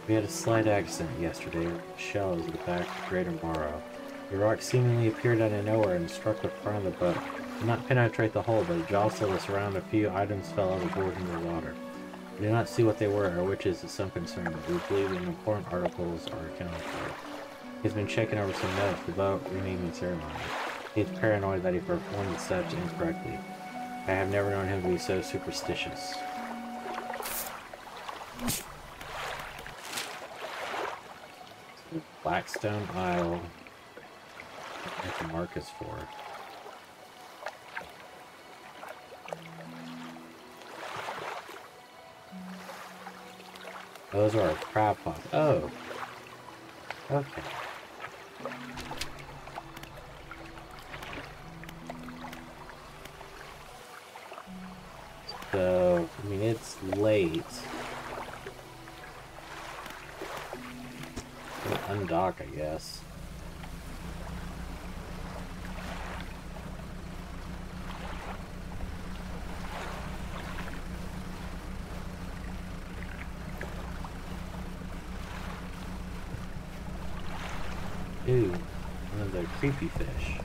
We had a slight accident yesterday. Shells at the back of Greater Morrow. The rock seemingly appeared out of nowhere and struck the front of the boat. Did not penetrate the hull, but it jostled us around. A few items fell overboard into the water. We did not see what they were, or which is of some concern, but we believe that important articles are accounted for. He's been checking over some notes about renaming ceremony. He's paranoid that he performed the steps incorrectly. I have never known him to be so superstitious. Blackstone Isle. What the mark is for. Those are our crab pots. Oh! Okay. So, I mean, it's late. Undock, I guess. Ooh, one of the creepy fish.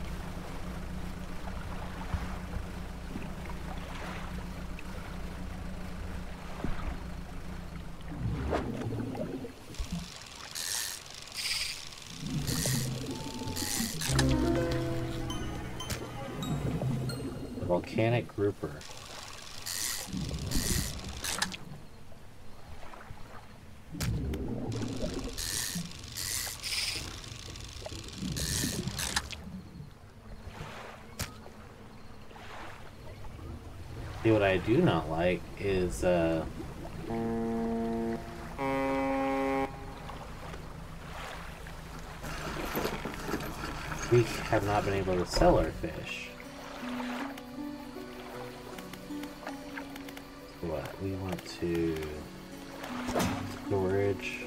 Volcanic grouper. See, what I do not like is uh we have not been able to sell our fish. What? We want to storage.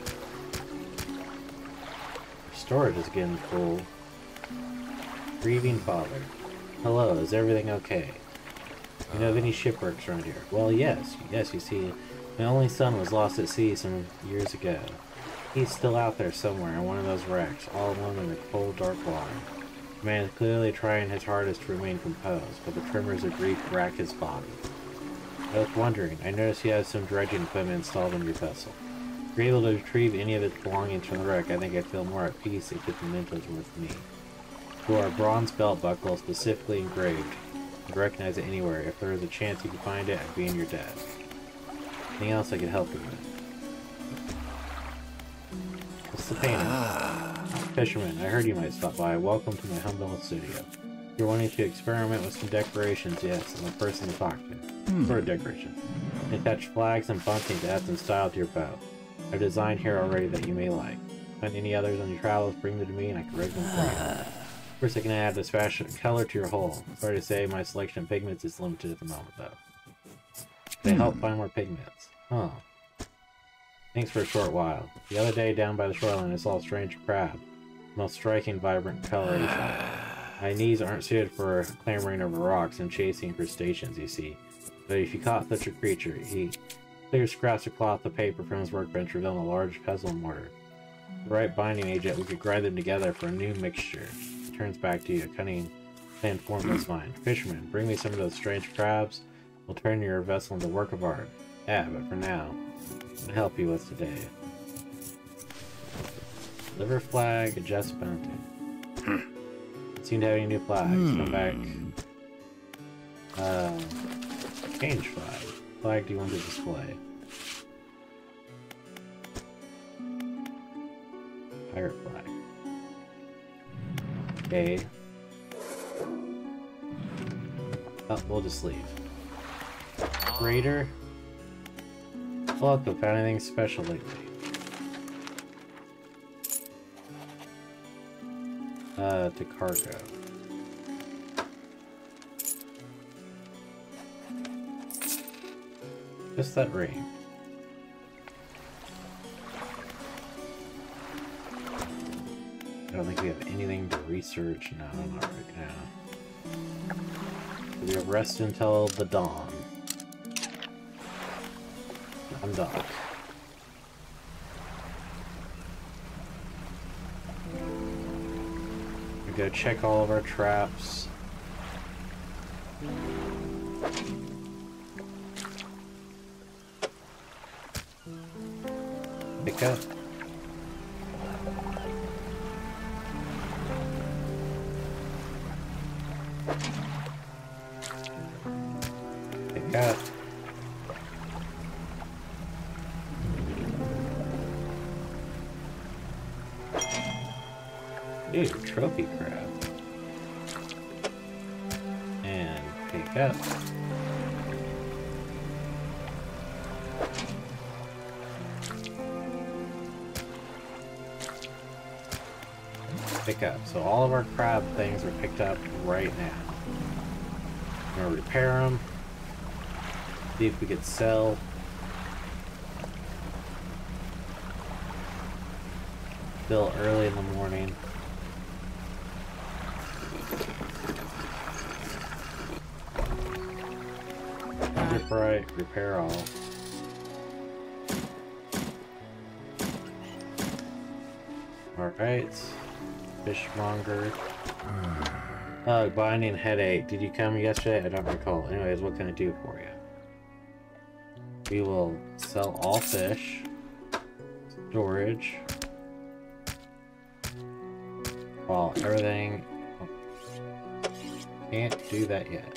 Storage is getting full. Grieving father. Hello, is everything okay? You know of any shipwrecks around here? Well, yes. Yes, you see, my only son was lost at sea some years ago. He's still out there somewhere in one of those wrecks, all alone in the cold, dark water. The man is clearly trying his hardest to remain composed, but the tremors of grief rack his body. I was wondering, I noticed you have some dredging equipment installed on your vessel. If you're able to retrieve any of its belongings from the wreck, I think I feel more at peace if the mementos are with me. For our bronze belt buckle specifically engraved, You'd recognize it anywhere. If there was a chance you could find it, I'd be in your debt. Anything else I could help you with? What's the painting? Ah. Fisherman, I heard you might stop by. Welcome to my humble studio. You're wanting to experiment with some decorations, yes, I'm the person to talk to. Hmm. Sort of decoration. Attach flags and bunting to add some style to your boat. I've designed here already that you may like. Find any others on your travels, bring them to me, and I can rig them for you. Of course, I can add this fashion color to your hull. Sorry to say, my selection of pigments is limited at the moment, though. They hmm. help find more pigments. Huh. Thanks for a short while. The other day, down by the shoreline, I saw a strange crab. The most striking, vibrant coloration. My knees aren't suited for clambering over rocks and chasing crustaceans, you see. But if you caught such a creature, he clears scraps of cloth of paper from his workbench, revealing a large pestle and mortar. The right binding agent, we could grind them together for a new mixture. It turns back to you, a cunning plan formless mind. Fisherman, bring me some of those strange crabs. We'll turn your vessel into a work of art. Yeah, but for now, I'll help you with today. Liver flag, adjust bounty. Seem to have any new flags. Hmm. Come back. Uh, change flag. Flag do you want to display? Pirate flag. Okay. Oh, we'll just leave. Raider. Look, if found anything special lately. Uh, to cargo. Just that ring. I don't think we have anything to research. No, not right now. We have rest until the dawn. I'm done. Go check all of our traps. Pick up. Pick up. Dude, trophy crab. And pick up. Pick up. So all of our crab things are picked up right now. I'm gonna repair them. See if we could sell. Still early in the morning. Right, repair all. Alright. Fishmonger. Uh, binding headache. Did you come yesterday? I don't recall. Anyways, what can I do for you? We will sell all fish. Storage. All everything. Oh. Can't do that yet.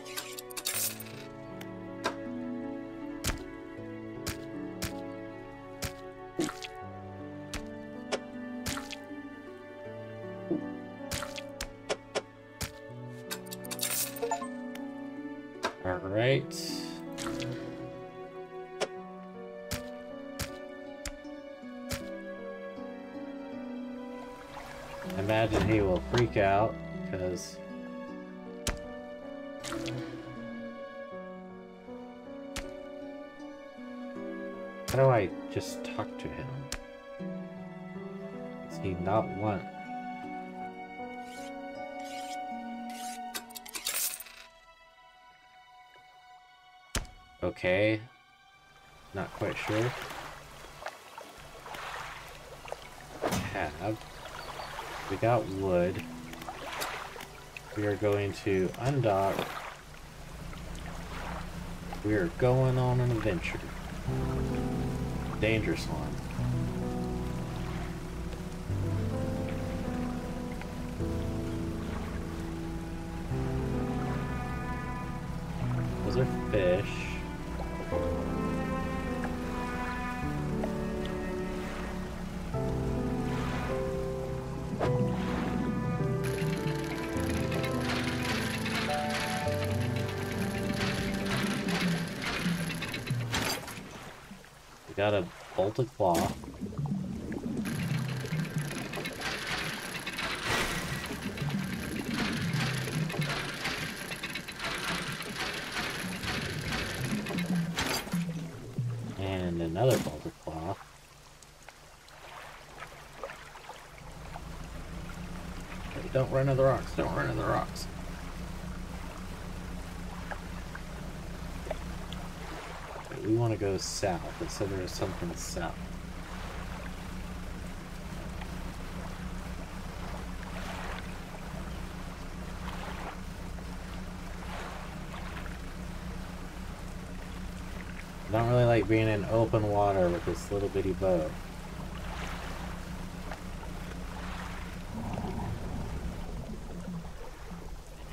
Out because how do I just talk to him? Does he not want? Okay, not quite sure. Tab. We got wood. We are going to undock. We are going on an adventure. Dangerous one. another fish. We got a bolted claw. Another boulder claw. Okay, don't run into the rocks, don't run into the rocks. Okay, we want to go south, and so there is something south. I don't really like being in open water with this little bitty boat.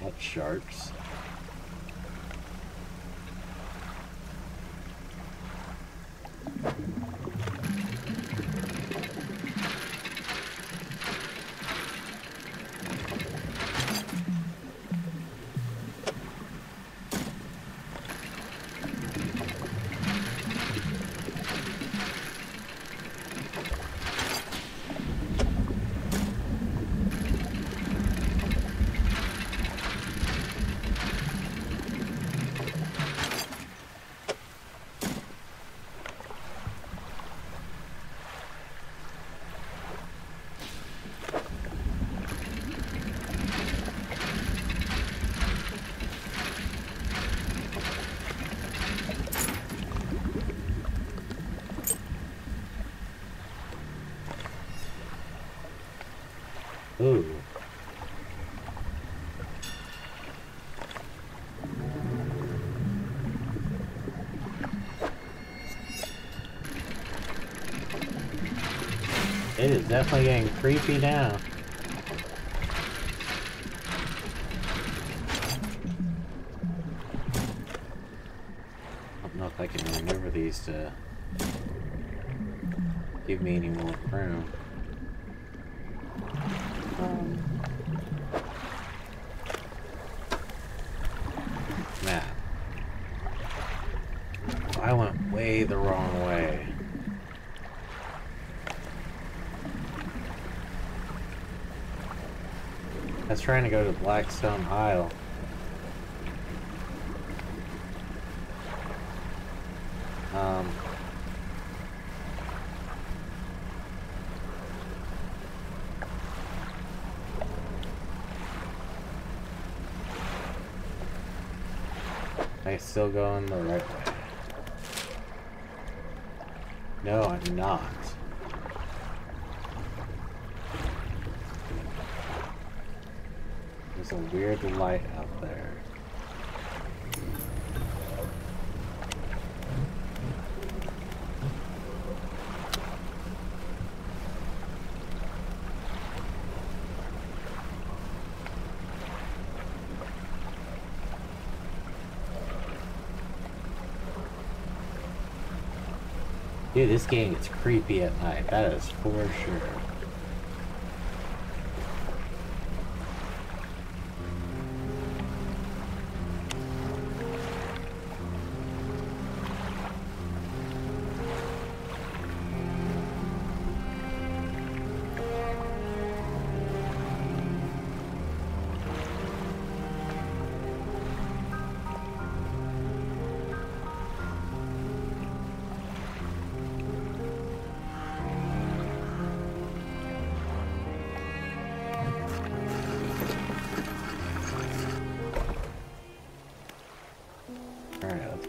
That's sharks. Ooh. It is definitely getting creepy now. I don't know if I can maneuver these to give me any more room. Um. Nah. I went way the wrong way. I was trying to go to Blackstone Isle. Um. I still going the right way. No, I'm not. There's a weird light out there. Dude, this game gets creepy at night, that is for sure.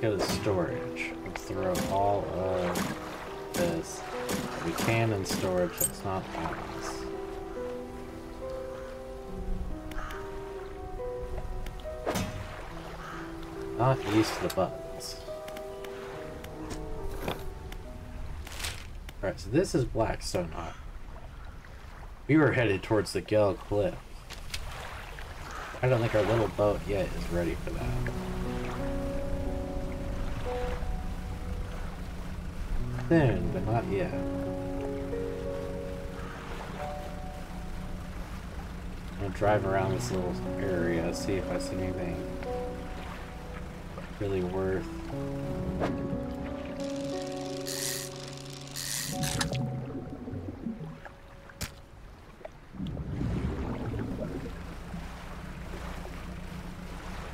Go to storage. Let's throw all of this we can in storage that's not ours. Not used to the buttons. Alright, so this is Blackstone Isle. We were headed towards the Gale Cliff. I don't think our little boat yet is ready for that. soon, but not yet. I'll drive around this little area, see if I see anything really worth.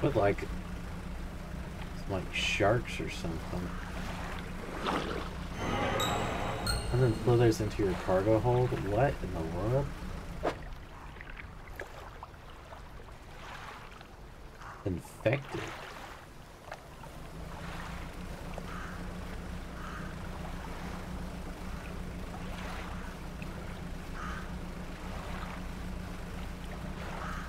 Would like some like sharks or something. And then slithers into your cargo hold. What in the world? Infected.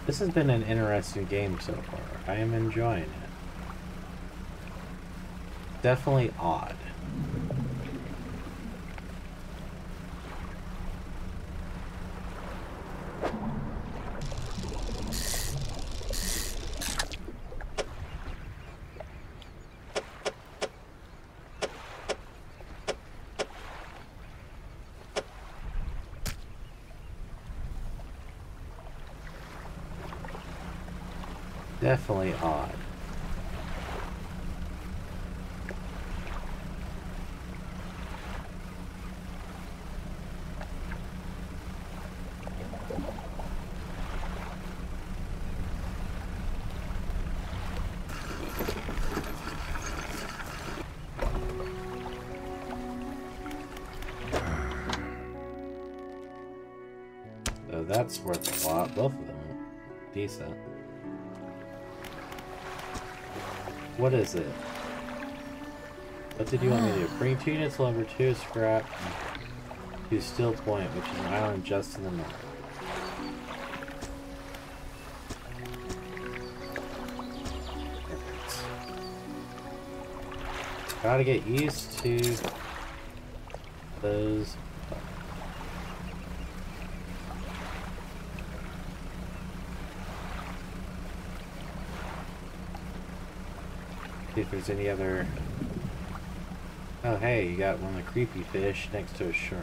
This has been an interesting game so far. I am enjoying it. Definitely odd. Definitely odd. So that's worth a lot. Both of them are decent. What is it? What did you want me to do? Bring two units level two scrap to Still Point, which is an island just in the north. Perfect. Gotta get used to those. See if there's any other... Oh hey, you got one of the creepy fish next to a shark.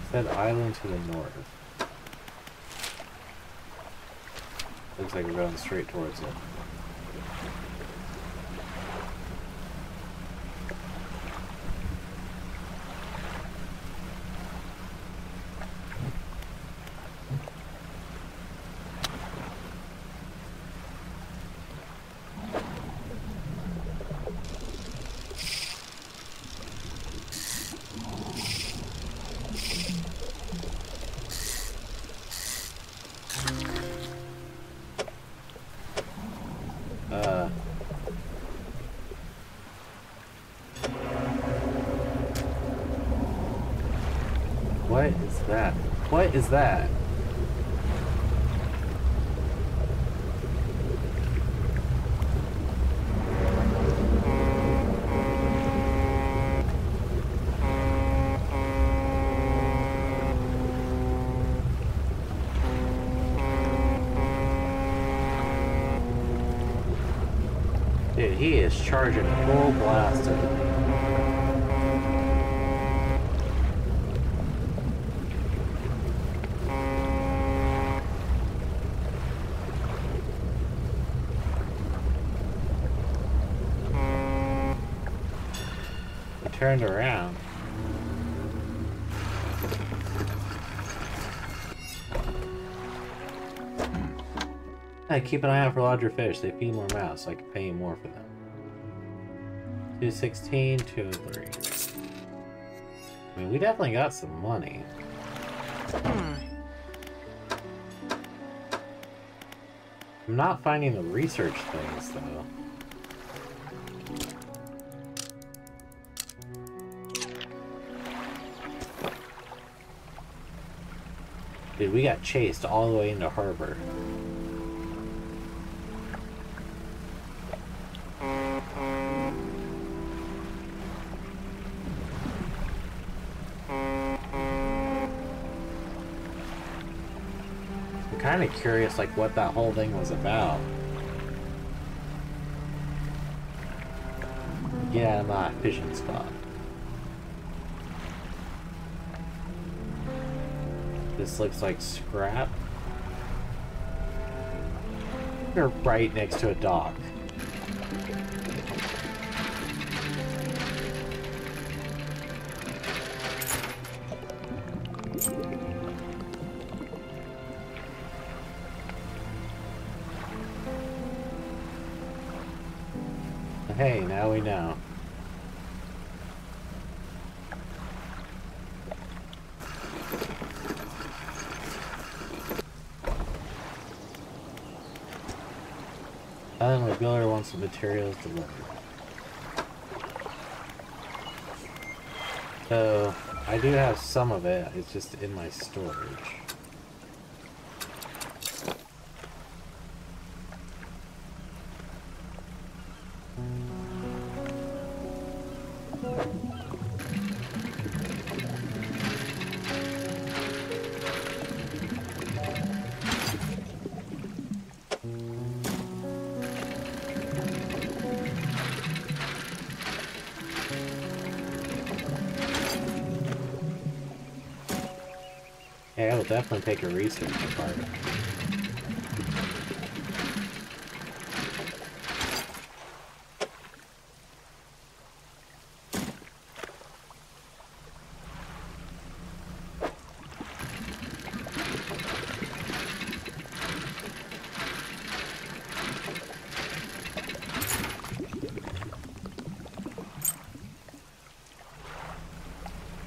It's that island to the north. Looks like we're going straight towards it. What is that? Dude, he is charging full blast at me. Turned around. Hey, keep an eye out for larger fish. They feed more mouths, so I can pay more for them. two sixteen, two oh three. I mean, we definitely got some money. I'm not finding the research things, though. Dude, we got chased all the way into harbor. kind of curious, like, what that whole thing was about. Get out of my fishing spot. This looks like scrap. They're right next to a dock. Hey, now we know. And the builder wants the materials delivered. So, I do have some of it, it's just in my storage. Definitely take a research department.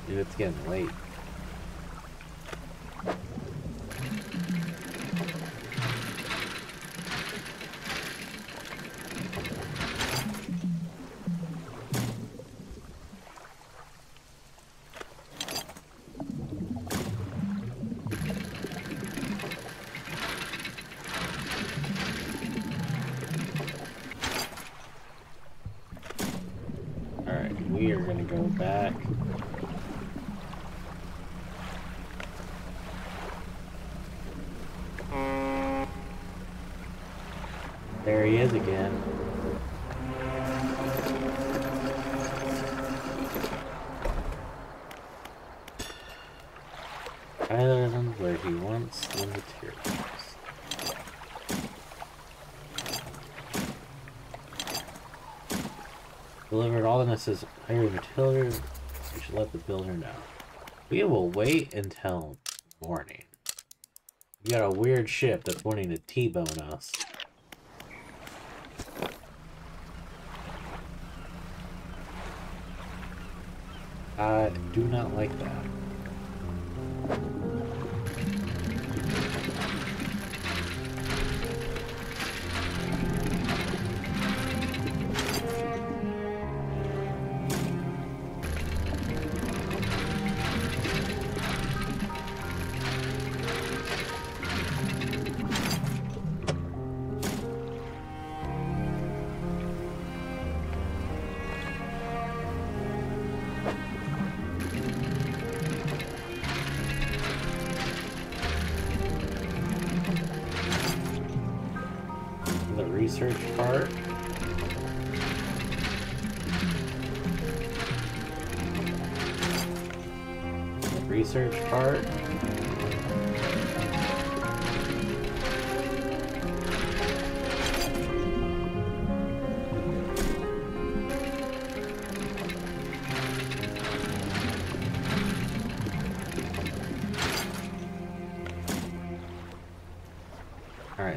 Dude, it's getting late. There he is again. Island where he wants the materials. Delivered all the necessary materials. We should let the builder know. We will wait until morning. We got a weird ship that's wanting to T-bone us. I do not like that. Research part. The research part.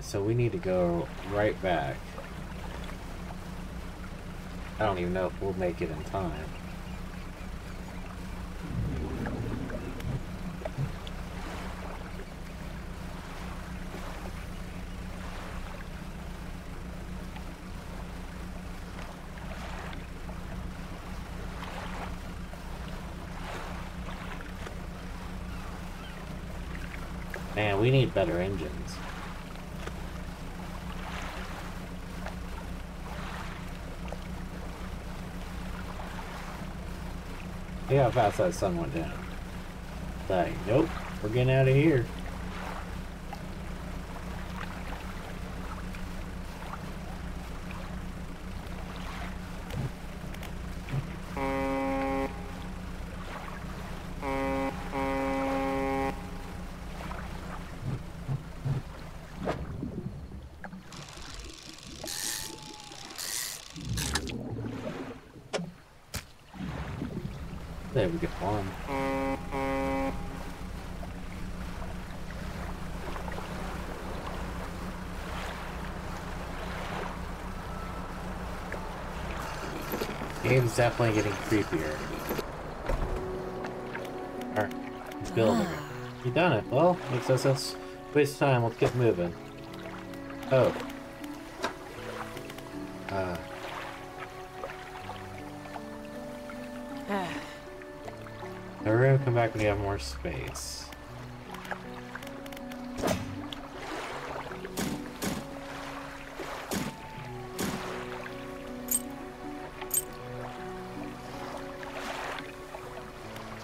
So we need to go right back. I don't even know if we'll make it in time. Man, we need better engines. See how fast that sun went down. Like, nope, we're getting out of here. There we get one. The game's definitely getting creepier. Alright, he's building it. You done it. Well, makes no sense. Waste time, let's get moving. Oh. Uh. We're gonna come back when you have more space.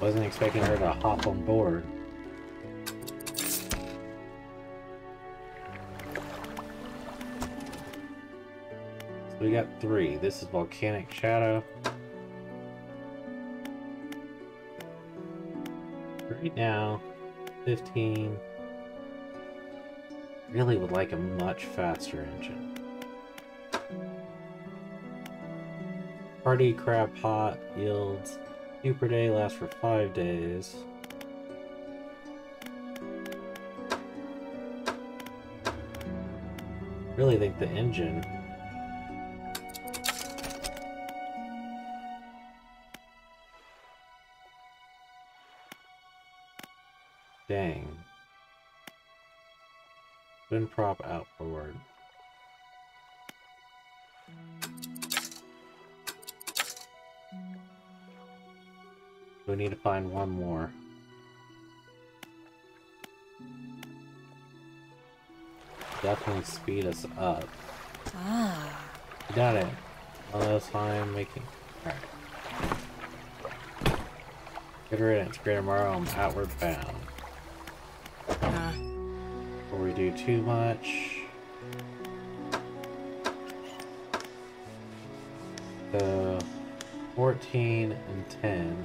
Wasn't expecting her to hop on board. So we got three. This is Volcanic Shadow. Right now, fifteen. Really would like a much faster engine. Party crab pot yields two per day, lasts for five days. Really think the engine. Dang. Then prop outboard. We need to find one more. Definitely speed us up. Ah. Got it. Well, that's fine. Making. Alright. Get rid of it. It's Greater Morrow. I'm outward bound. We do too much. So fourteen and ten.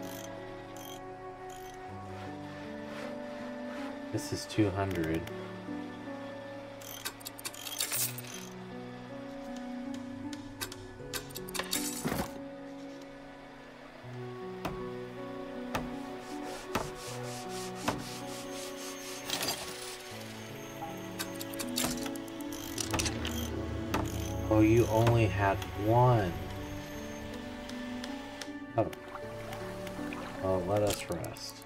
This is two hundred. Had one. Oh. Oh, let us rest.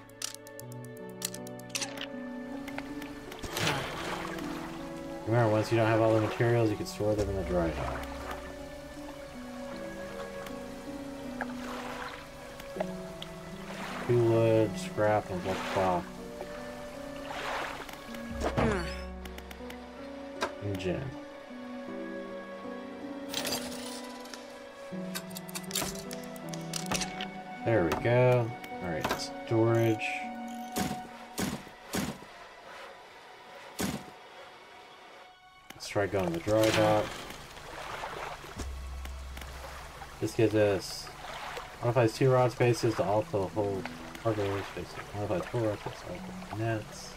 Remember, once you don't have all the materials, you can store them in the dry dock. Two wood, scrap, and wood cloth. Engine. There we go. Alright, storage. Let's try going to the dry dock. This gives us modifies two rod spaces to also hold cargo spaces. Modifies four rod spaces to hold nets.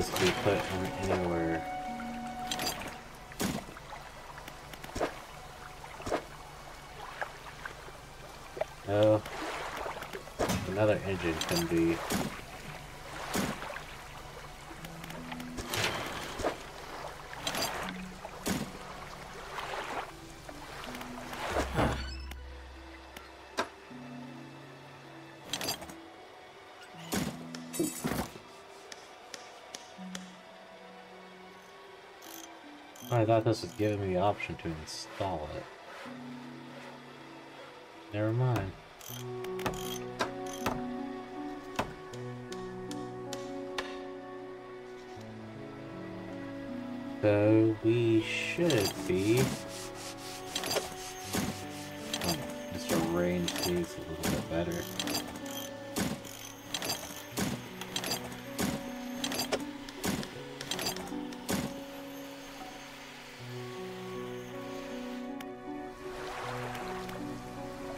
says to be put in anywhere. Oh, another engine can be. I thought this would give me the option to install it. Never mind. So we should be. Oh, just arrange these a little bit better.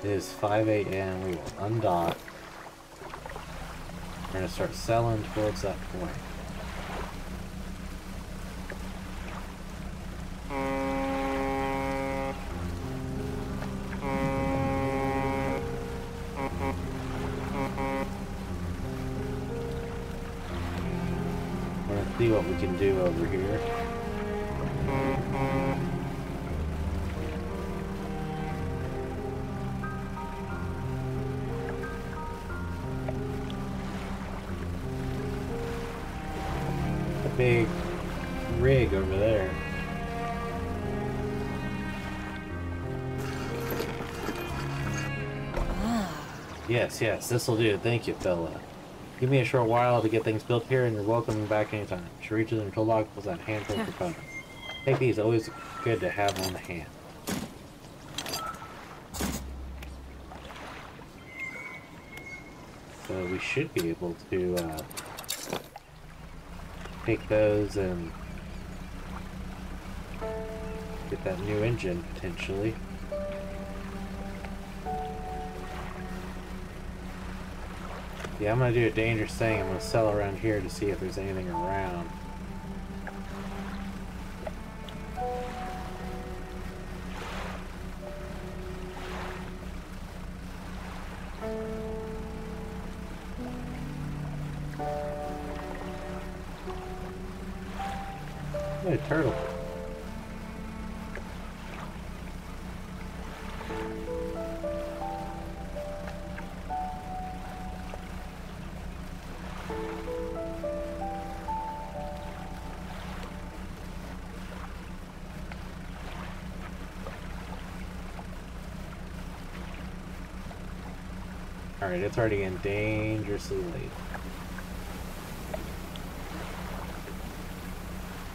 It is five A M We will undock. We're going to start sailing towards that point. We're going to see what we can do over here. Big rig over there. Yes, yes, this'll do. Thank you, fella. Give me a short while to get things built here, and you're welcome back anytime. She reaches in her toolbox with that handful of components. Take these, always good to have on hand. So we should be able to, uh, take those and get that new engine potentially. Yeah, I'm gonna do a dangerous thing. I'm gonna sail around here to see if there's anything around. A turtle. All right, it's already getting dangerously late.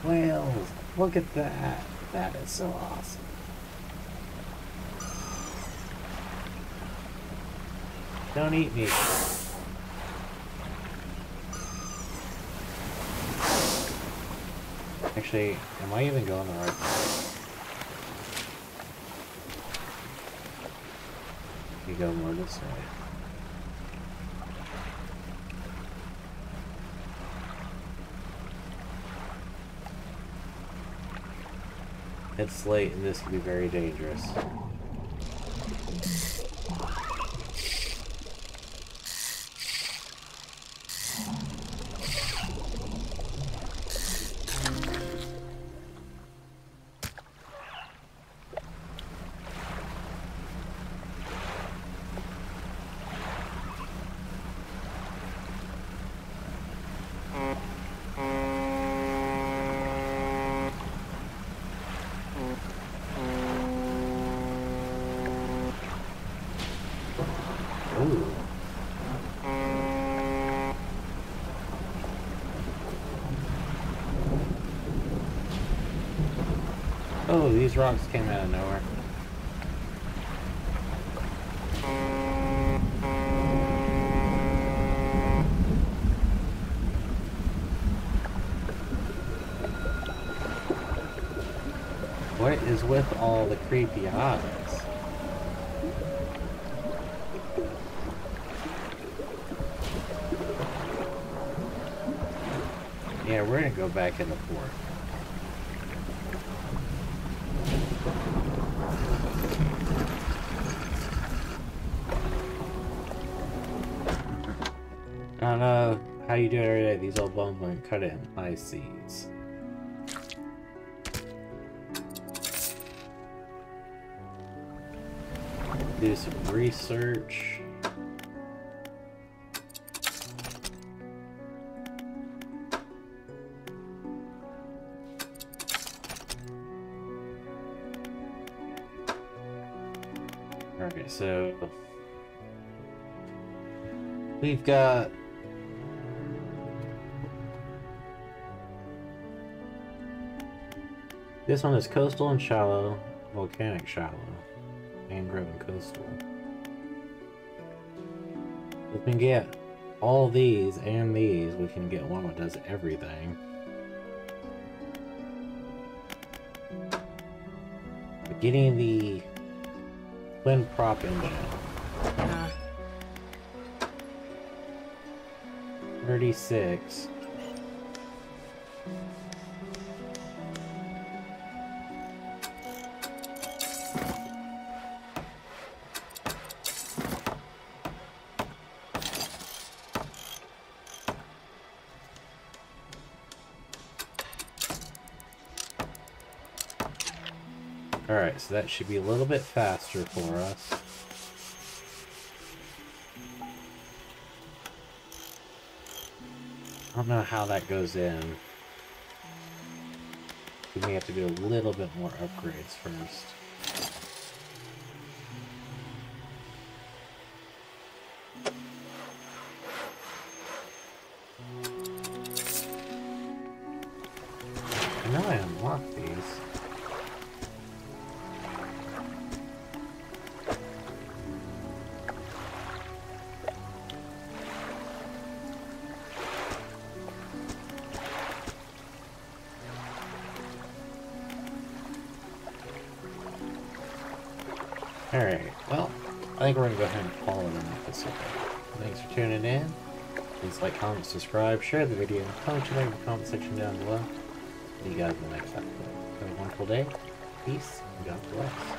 Well, look at that. That is so awesome. Don't eat me. Actually, am I even going the right way? You go more this way. It's late and this could be very dangerous. Oh, these rocks came out of nowhere. What is with all the creepy eyes? Yeah, we're gonna go back in the port. I don't know how you do it every day. These old bones won't cut it in high seas. Do some research. Alright, so we've got this one is coastal and shallow, volcanic shallow, mangrove and coastal. We can get all these and these. We can get one that does everything. But getting the wind prop in there. thirty-six. So that should be a little bit faster for us. I don't know how that goes in. We may have to do a little bit more upgrades first. Alright, well, I think we're going to go ahead and call it an episode. Thanks for tuning in. Please like, comment, subscribe, share the video, comment your name in the comment section down below. See you guys in the next episode. Have a wonderful day. Peace, and God bless.